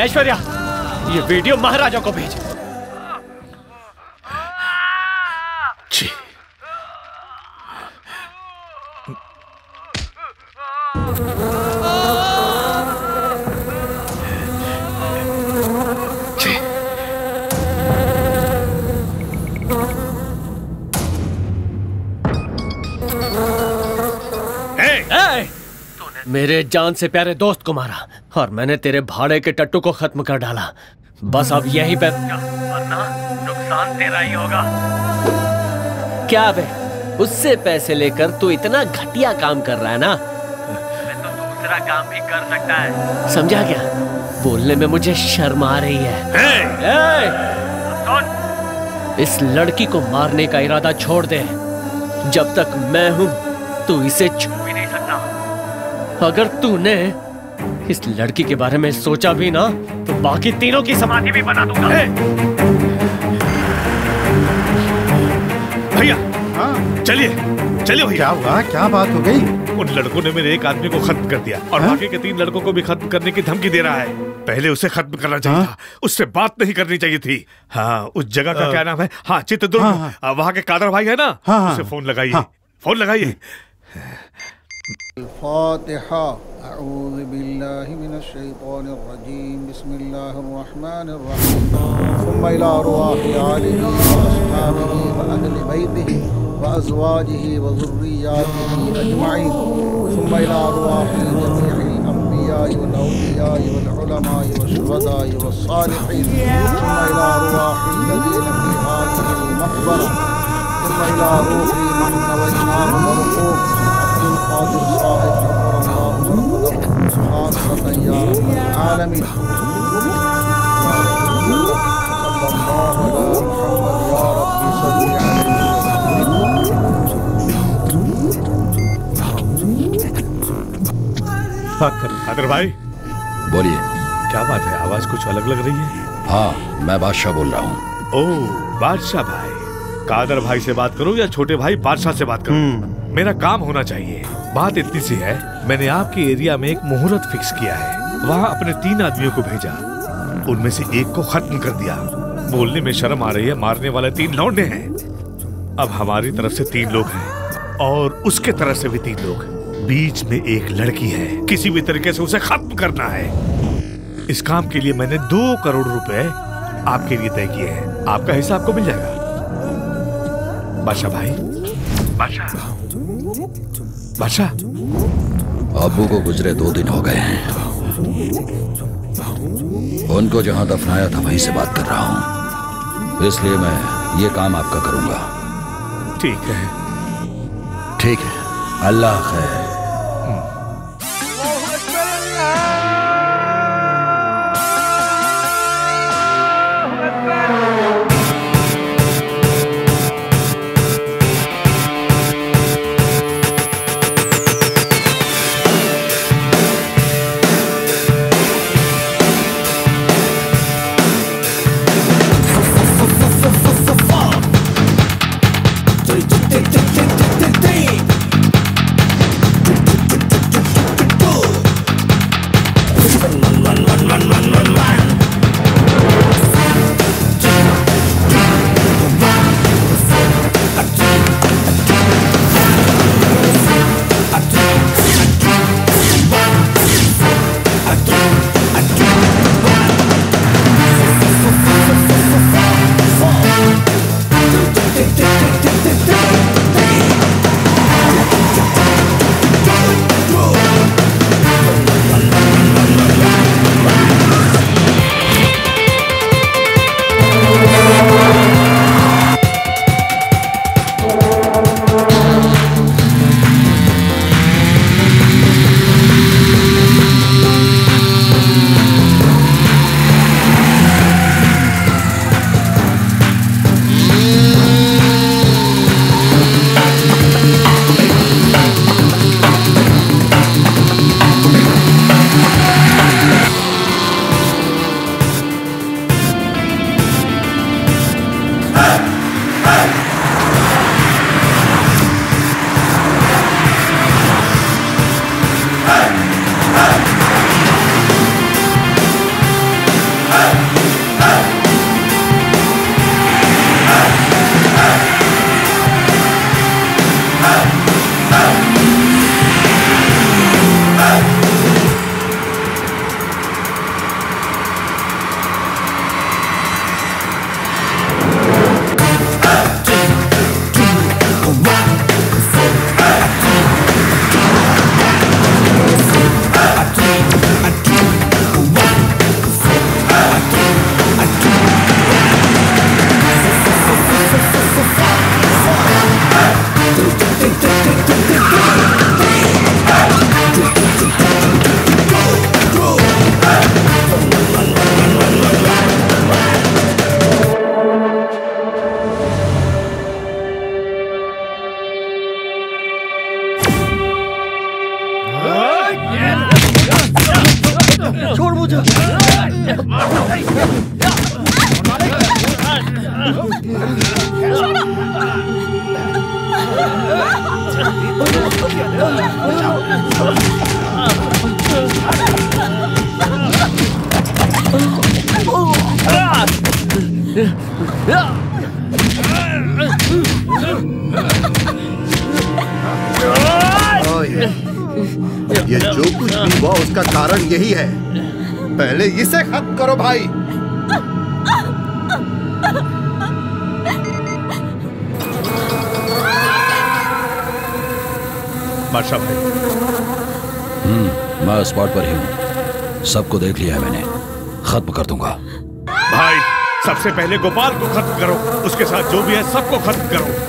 ऐश्वर्या ये वीडियो महाराजा को भेज। छी। छी। ए, ए, मेरे जान से प्यारे दोस्त को मारा और मैंने तेरे भाड़े के टट्टू को खत्म कर डाला। बस अब यहीं पे वरना नुकसान तेरा ही होगा। क्या बे, उससे पैसे लेकर तू इतना घटिया काम कर रहा है ना। मैं तो दूसरा काम भी कर सकता है, समझा क्या? बोलने में मुझे शर्म आ रही है। ए! ए! इस लड़की को मारने का इरादा छोड़ दे। जब तक मैं हूँ तू इसे छू भी नहीं सकता। अगर तूने इस लड़की के बारे में सोचा भी ना तो बाकी तीनों की समाधि भी बना दूंगा। भैया चलिए चलिए भैया। क्या हुआ, क्या बात हो गई? उन लड़कों ने मेरे एक आदमी को खत्म कर दिया और बाकी के तीन लड़कों को भी खत्म करने की धमकी दे रहा है। पहले उसे खत्म करना चाहिए था, उससे बात नहीं करनी चाहिए थी। हाँ उस जगह का क्या नाम है? हाँ चित्रदुर्ग। वहाँ के कादर भाई है ना, उसे फोन लगाइए, फोन लगाइए। الفاتحة أعوذ بالله من الشيطان الرجيم بسم الله الرحمن الرحيم ثم إلى أرواح آله وأصحابه وأهل بيته وأزواجه وذرياته أجمعين ثم إلى أرواح جميع الأنبياء والأولياء والعلماء والشهداء والصالحين ثم إلى أرواح الذين في هذه المقبرة ثم إلى روح من نويناه مرفوع قادر صاحب شكر الله وقدره سبحانه يا رب العالمين صلى الله على محمد يا رب صل عليه कादर भाई बोलिए। क्या बात है, आवाज कुछ अलग लग रही है। हाँ मैं बादशाह बोल रहा हूँ। ओह बादशाह भाई, कादर भाई से बात करो या छोटे भाई बादशाह से बात करो, मेरा काम होना चाहिए। बात इतनी सी है, मैंने आपके एरिया में एक मुहूर्त फिक्स किया है। वहाँ अपने तीन आदमियों को भेजा, उनमें से एक को खत्म कर दिया। बोलने में शर्म आ रही है, मारने वाले तीन लौंडे हैं। अब हमारी तरफ से तीन लोग हैं और उसके तरफ से भी तीन लोग, बीच में एक लड़की है। किसी भी तरीके से उसे खत्म करना है। इस काम के लिए मैंने दो करोड़ रुपए आपके लिए तय किए हैं, आपका हिस्सा आपको मिल जाएगा। बादशाह भाई, बादशाह बादशाह, अबू को गुजरे दो दिन हो गए हैं। उनको जहां दफनाया था वहीं से बात कर रहा हूं, इसलिए मैं ये काम आपका करूंगा। ठीक है ठीक है, अल्लाह खैर। ये जो कुछ भी हुआ उसका कारण यही है। पहले इसे खत्म करो भाई। बादशाह भाई। हम्म, मैं स्पॉट पर ही हूँ। सबको देख लिया है मैंने। खत्म कर दूंगा। भाई सबसे पहले गोपाल को खत्म करो, उसके साथ जो भी है सबको खत्म करो।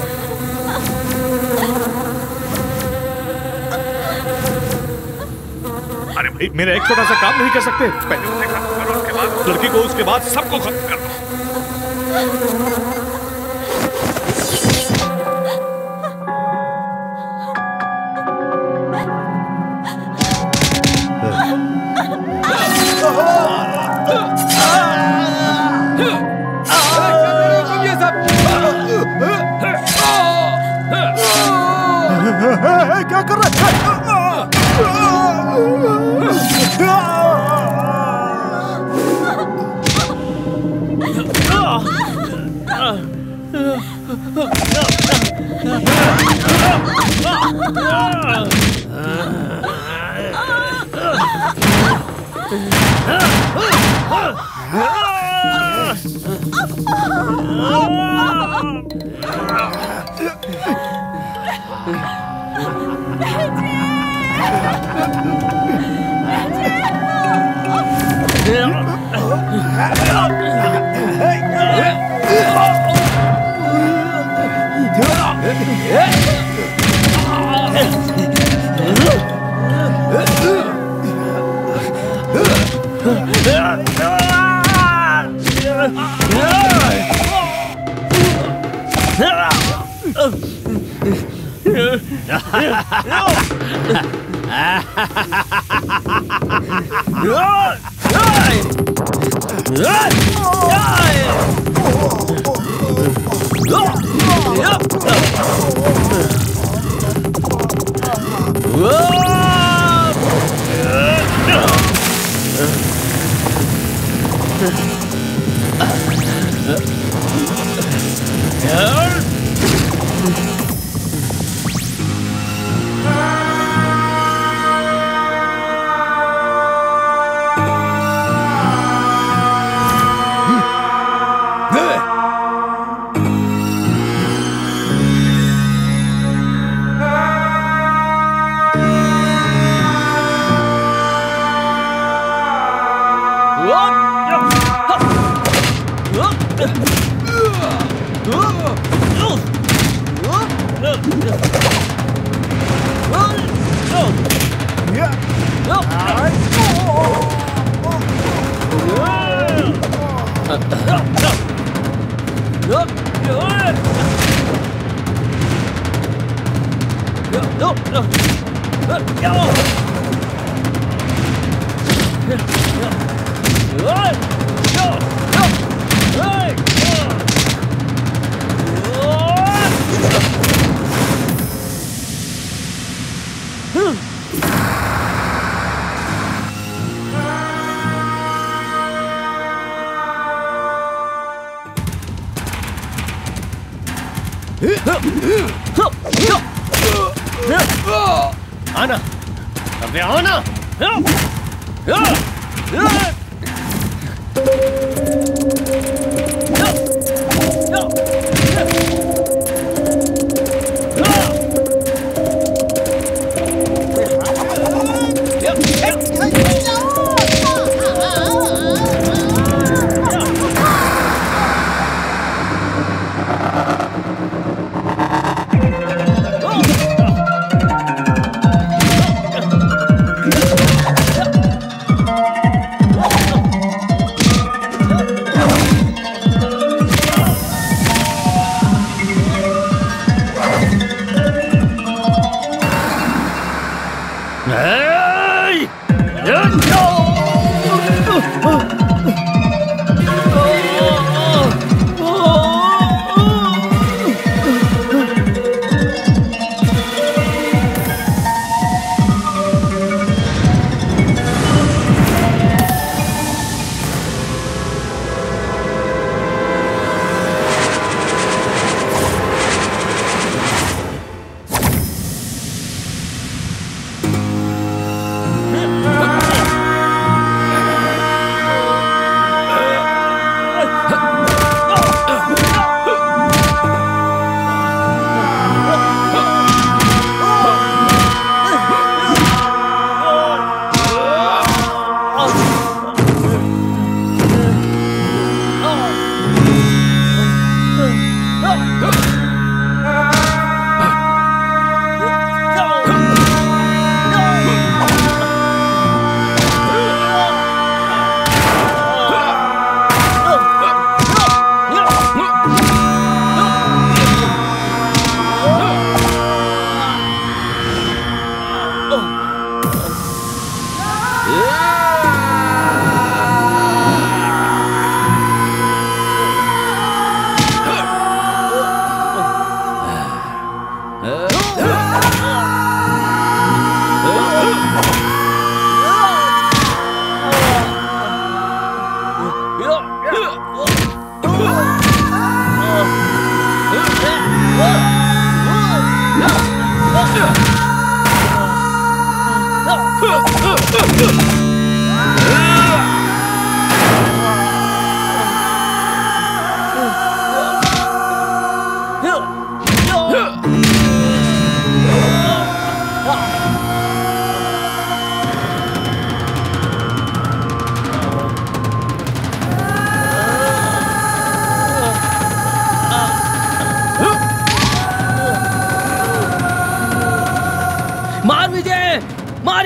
मेरा एक छोटा सा काम नहीं कर सकते? पहले उसे खत्म करो, उसके बाद लड़की को, उसके बाद सबको खत्म कर दो। क्या कर रहा है?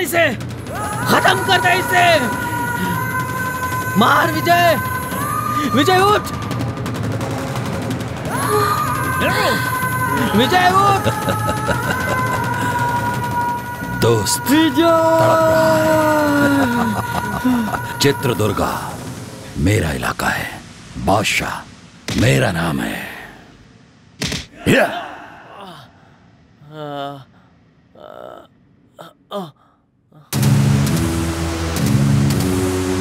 इसे, खत्म कर दे इसे। मार विजय, विजय उठ, विजय उठ। दोस्त विजय। चित्रदुर्गा मेरा इलाका है, बादशाह मेरा नाम है। या।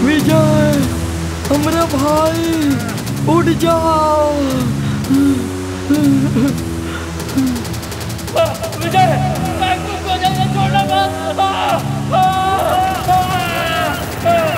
विजय हमरे भाई उड़ जाओ। विजय मैं तुमको जल्दी छोड़ना मत। मार विजय।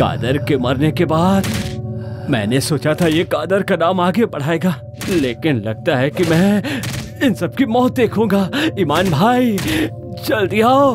कादर के मरने के बाद मैंने सोचा था ये कादर का नाम आगे बढ़ाएगा, लेकिन लगता है कि मैं इन सब की मौत देखूंगा। ईमान भाई जल्दी आओ।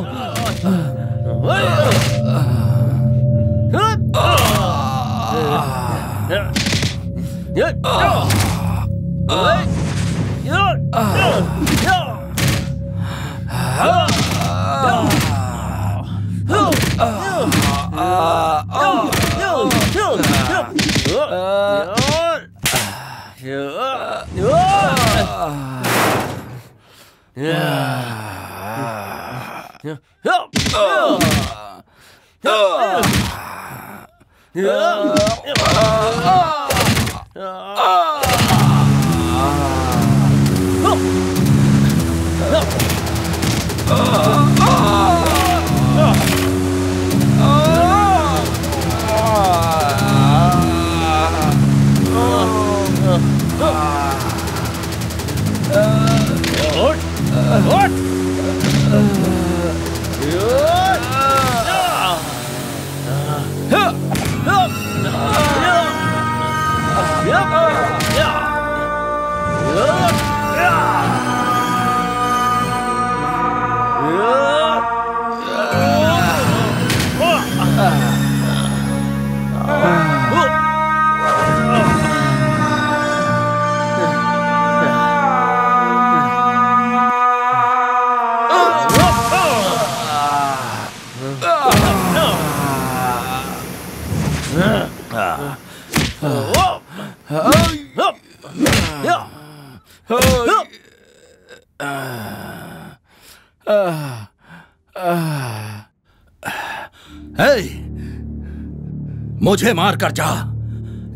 मुझे मार कर जा,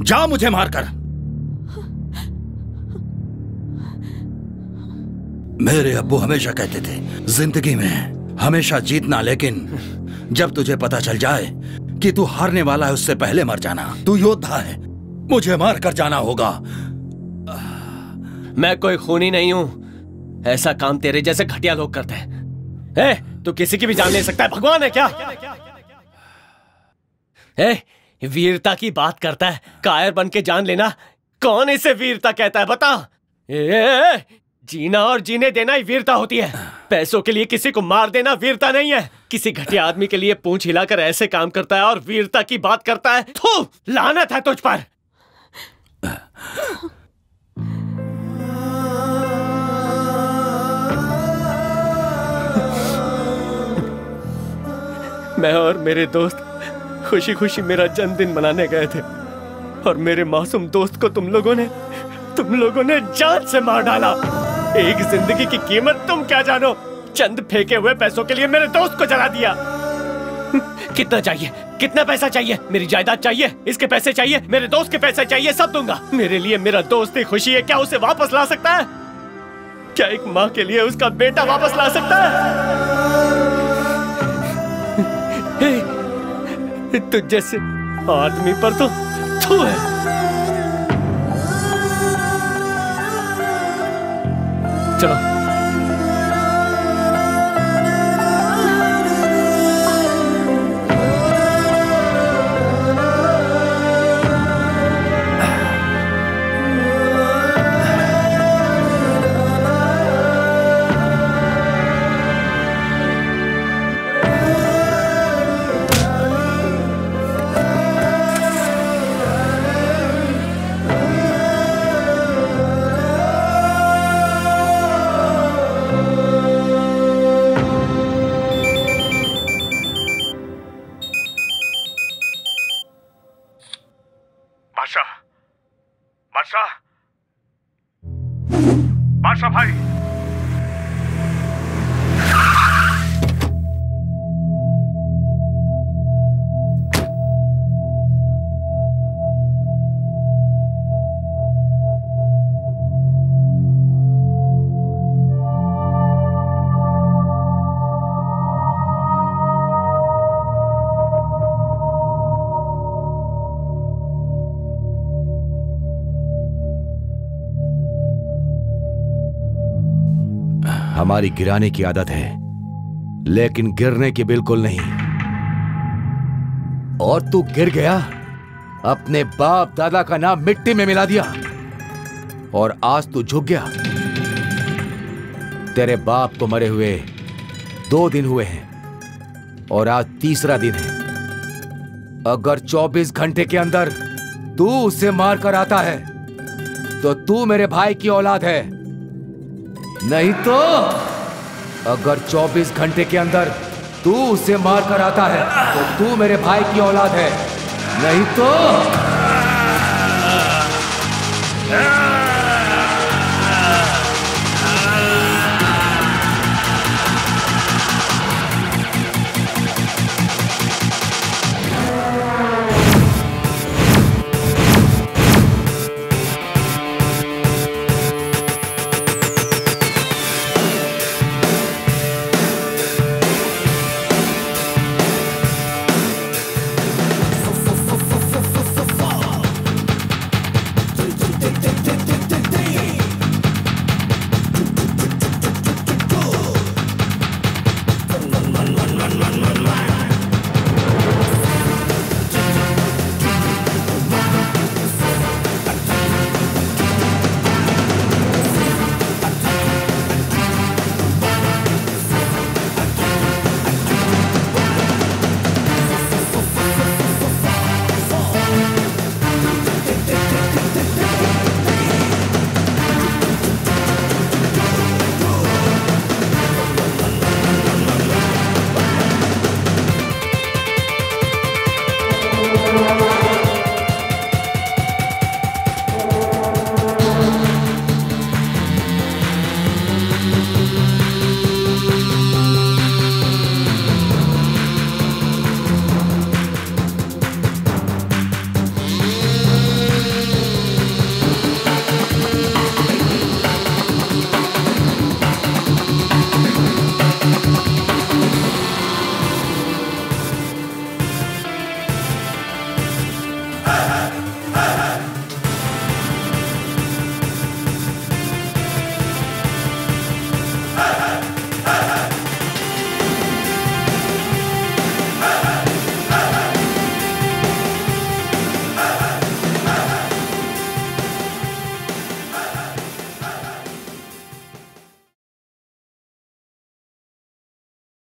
जा मुझे मार कर। मेरे अब्बू हमेशा कहते थे जिंदगी में हमेशा जीतना, लेकिन जब तुझे पता चल जाए कि तू हारने वाला है उससे पहले मर जाना। तू योद्धा है, मुझे मार कर जाना होगा। मैं कोई खूनी नहीं हूं, ऐसा काम तेरे जैसे घटिया लोग करते हैं। ए, तू किसी की भी जान ले सकता है, भगवान है क्या? ए, वीरता की बात करता है, कायर बन के जान लेना। कौन इसे वीरता कहता है बता? ए, जीना और जीने देना ही वीरता होती है। पैसों के लिए किसी को मार देना वीरता नहीं है। किसी घटिया आदमी के लिए पूंछ हिलाकर ऐसे काम करता है और वीरता की बात करता है, थू, लानत है तुझ पर। मैं और मेरे दोस्त खुशी खुशी मेरा जन्मदिन मनाने गए थे और मेरे मासूम दोस्त को तुम लोगों ने तुम लोगों ने जान से मार डाला। एक जिंदगी की कीमत तुम क्या जानो, चंद फेंके हुए पैसों के लिए मेरे दोस्त को जला दिया। कितना चाहिए, कितना पैसा चाहिए? मेरी जायदाद चाहिए, इसके पैसे चाहिए, मेरे दोस्त के पैसे चाहिए, सब दूंगा। मेरे लिए मेरा दोस्त ही खुशी है, क्या उसे वापस ला सकता है? क्या एक माँ के लिए उसका बेटा वापस ला सकता है? तुझ जैसे आदमी पर तो थू है। चलो बादशाह भाई, हमारी गिराने की आदत है लेकिन गिरने की बिल्कुल नहीं। और तू गिर गया, अपने बाप दादा का नाम मिट्टी में मिला दिया। और आज तू झुक गया, तेरे बाप को मरे हुए दो दिन हुए हैं और आज तीसरा दिन है। अगर चौबीस घंटे के अंदर तू उसे मार कर आता है तो तू मेरे भाई की औलाद है, नहीं तो अगर चौबीस घंटे के अंदर तू उसे मार कर आता है तो तू मेरे भाई की औलाद है, नहीं तो।